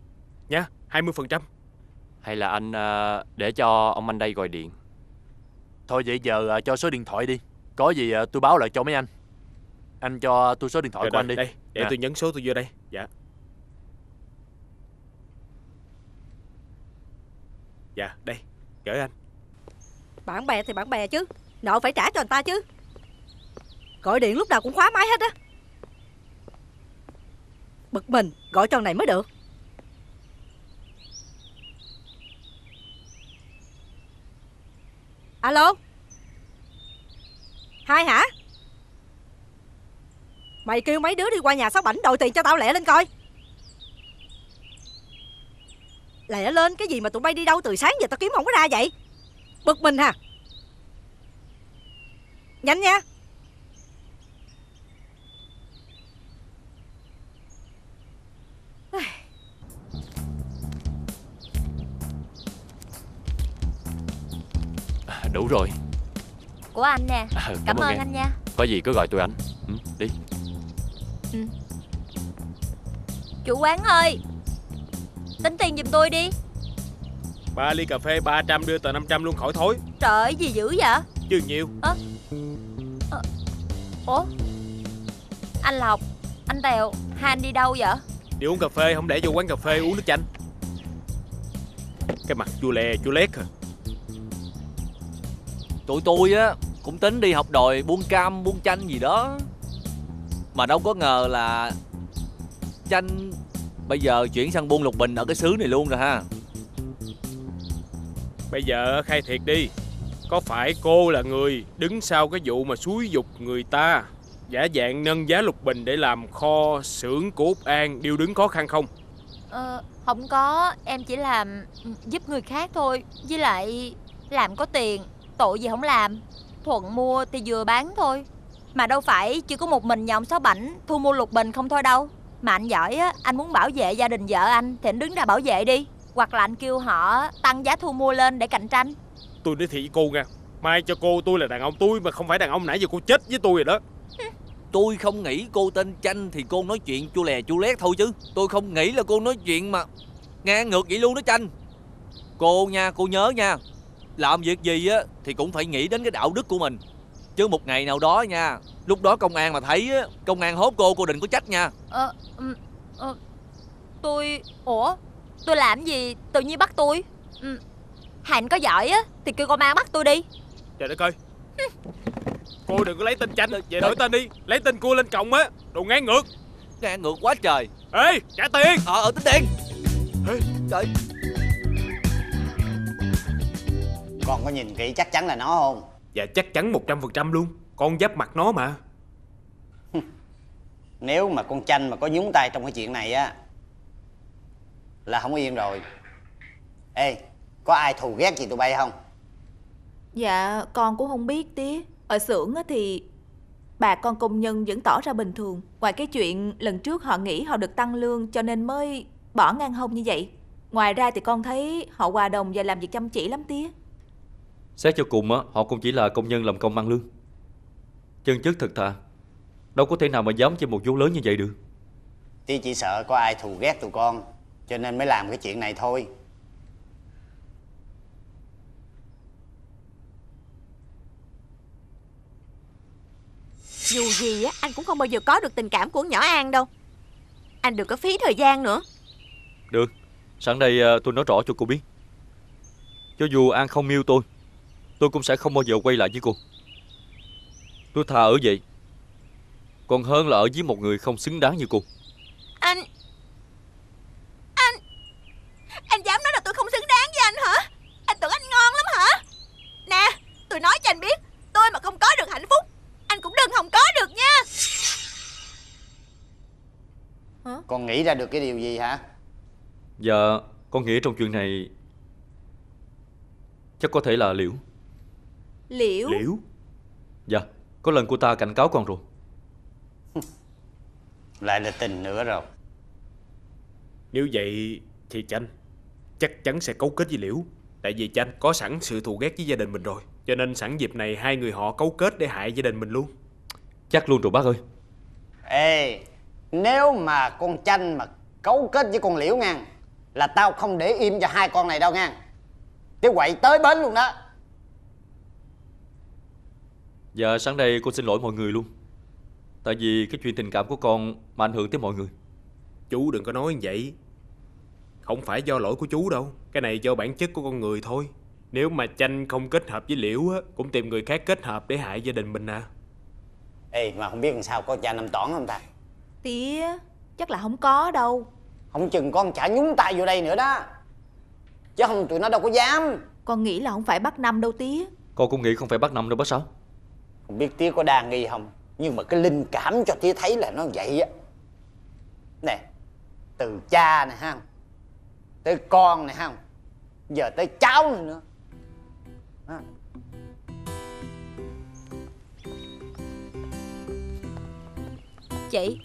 nha, 20%. Hay là anh để cho ông anh đây gọi điện. Thôi vậy giờ cho số điện thoại đi. Có gì tôi báo lại cho mấy anh. Anh cho tôi số điện thoại của anh đi. Đây, để tôi nhấn số tôi vô đây. Dạ. Dạ đây, gửi anh. Bạn bè thì bạn bè chứ, nợ phải trả cho người ta chứ. Gọi điện lúc nào cũng khóa máy hết á. Bực mình, gọi cho này mới được. Alo, Hai hả? Mày kêu mấy đứa đi qua nhà Sáu Bảnh đòi tiền cho tao lẹ lên coi. Lẹ lên cái gì mà tụi bay đi đâu từ sáng giờ tao kiếm không có ra vậy? Bực mình hả? Nhanh nha. Đủ rồi. Của anh nè. Cảm ơn anh nha. Có gì cứ gọi tụi anh. Đi. Chủ quán ơi, tính tiền giùm tôi đi. 3 ly cà phê 300 đưa tờ 500 luôn khỏi thối. Trời ơi, gì dữ vậy? Chứ nhiều. Ủa, anh Lộc, anh Tèo, hai anh đi đâu vậy? Đi uống cà phê, không để vô quán cà phê uống nước chanh. Cái mặt chua lè chua lét hả? Tụi tôi á cũng tính đi học đòi buôn cam buôn chanh gì đó, mà đâu có ngờ là chanh bây giờ chuyển sang buôn lục bình ở cái xứ này luôn rồi ha. Bây giờ khai thiệt đi, có phải cô là người đứng sau cái vụ mà xúi giục người ta giả dạng nâng giá lục bình để làm kho xưởng của Út An điêu đứng khó khăn không? Không có, em chỉ làm giúp người khác thôi, với lại làm có tiền, tội gì không làm. Thuận mua thì vừa bán thôi, mà đâu phải chỉ có một mình nhà ông Sáu Bảnh thu mua lục bình không thôi đâu. Mà anh giỏi á, anh muốn bảo vệ gia đình vợ anh thì anh đứng ra bảo vệ đi, hoặc là anh kêu họ tăng giá thu mua lên để cạnh tranh. Tôi nói thiệt với cô nha, mai cho cô tôi là đàn ông tôi mà không phải đàn ông nãy giờ cô chết với tôi rồi đó. Tôi không nghĩ cô tên Chanh thì cô nói chuyện chua lè chua lét thôi chứ tôi không nghĩ là cô nói chuyện mà ngang ngược vậy luôn đó Chanh. Cô nha, cô nhớ nha, làm việc gì á thì cũng phải nghĩ đến cái đạo đức của mình. Chứ một ngày nào đó nha, lúc đó công an mà thấy á, công an hốt cô đừng có trách nha. Tôi làm gì tự nhiên bắt tôi? Hạnh có giỏi á thì kêu công an bắt tôi đi. Trời đất ơi. Cô đừng có lấy tên Chanh, về đổi tên đi, lấy tên cô lên cộng á, đồ ngang ngược. Ngang ngược quá trời. Ê, trả tiền. Tính tiền. Ê, trời. Con có nhìn kỹ chắc chắn là nó không? Dạ chắc chắn 100% luôn, con giáp mặt nó mà. Nếu mà con Chanh mà có nhúng tay trong cái chuyện này á là không yên rồi. Ê, có ai thù ghét gì tụi bay không? Dạ con cũng không biết tía. Ở xưởng á thì bà con công nhân vẫn tỏ ra bình thường, ngoài cái chuyện lần trước họ nghĩ họ được tăng lương cho nên mới bỏ ngang hông như vậy. Ngoài ra thì con thấy họ hòa đồng và làm việc chăm chỉ lắm tía. Xét cho cùng á, họ cũng chỉ là công nhân làm công ăn lương, chân chất thật thà, đâu có thể nào mà dám trên một vố lớn như vậy được. Tía chỉ sợ có ai thù ghét tụi con cho nên mới làm cái chuyện này thôi. Dù gì á, anh cũng không bao giờ có được tình cảm của nhỏ An đâu. Anh đừng có phí thời gian nữa. Được, sẵn đây tôi nói rõ cho cô biết, cho dù An không yêu tôi cũng sẽ không bao giờ quay lại với cô. Tôi thà ở vậy còn hơn là ở với một người không xứng đáng như cô. Anh dám nói là tôi không xứng đáng với anh hả? Anh tưởng anh ngon lắm hả? Nè, tôi nói cho anh biết, tôi mà không có được hạnh phúc, anh cũng đừng hòng có được nha. Con nghĩ ra được cái điều gì hả? Dạ, con nghĩ trong chuyện này chắc có thể là Liễu. Liễu? Dạ, có lần cô ta cảnh cáo con rồi. Lại là tình nữa rồi. Nếu vậy thì Chanh chắc chắn sẽ cấu kết với Liễu. Tại vì Chanh có sẵn sự thù ghét với gia đình mình rồi, cho nên sẵn dịp này hai người họ cấu kết để hại gia đình mình luôn. Chắc luôn rồi bác ơi. Ê, nếu mà con Chanh mà cấu kết với con Liễu ngang là tao không để im cho hai con này đâu ngang. Tao quậy tới bến luôn đó. Dạ sáng nay con xin lỗi mọi người luôn, tại vì cái chuyện tình cảm của con mà ảnh hưởng tới mọi người. Chú đừng có nói như vậy, Không phải do lỗi của chú đâu. Cái này do bản chất của con người thôi. Nếu mà Chanh không kết hợp với Liễu á, cũng tìm người khác kết hợp để hại gia đình mình à. Ê, mà không biết làm sao có cha Năm Tỏn không ta? Tía, chắc là không có đâu. Không chừng con chả nhúng tay vô đây nữa đó. Chứ không tụi nó đâu có dám. Con nghĩ là không phải bác Năm đâu tía. Con cũng nghĩ không phải bác Năm đâu bác Sáu. Không biết tía có đa nghi không, nhưng mà cái linh cảm cho tía thấy là nó vậy á. Nè, từ cha nè ha, tới con nè ha, giờ tới cháu nữa nữa. À. Chị,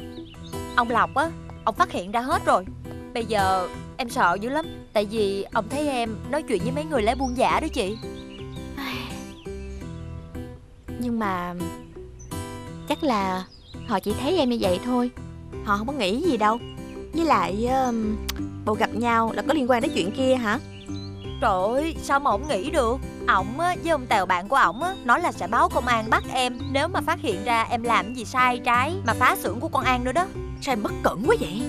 ông Lộc á, ông phát hiện ra hết rồi. Bây giờ em sợ dữ lắm. Tại vì ông thấy em nói chuyện với mấy người lái buôn giả đó chị. Nhưng mà chắc là họ chỉ thấy em như vậy thôi, họ không có nghĩ gì đâu. Với lại bộ gặp nhau là có liên quan đến chuyện kia hả? Trời ơi, sao mà ổng nghĩ được. Ổng với ông Tèo bạn của ổng nói là sẽ báo công an bắt em nếu mà phát hiện ra em làm gì sai trái mà phá xưởng của con An nữa đó. Sao em bất cẩn quá vậy?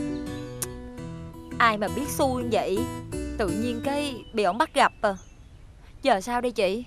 Ai mà biết xui như vậy, tự nhiên cái bị ổng bắt gặp à. Giờ sao đây chị?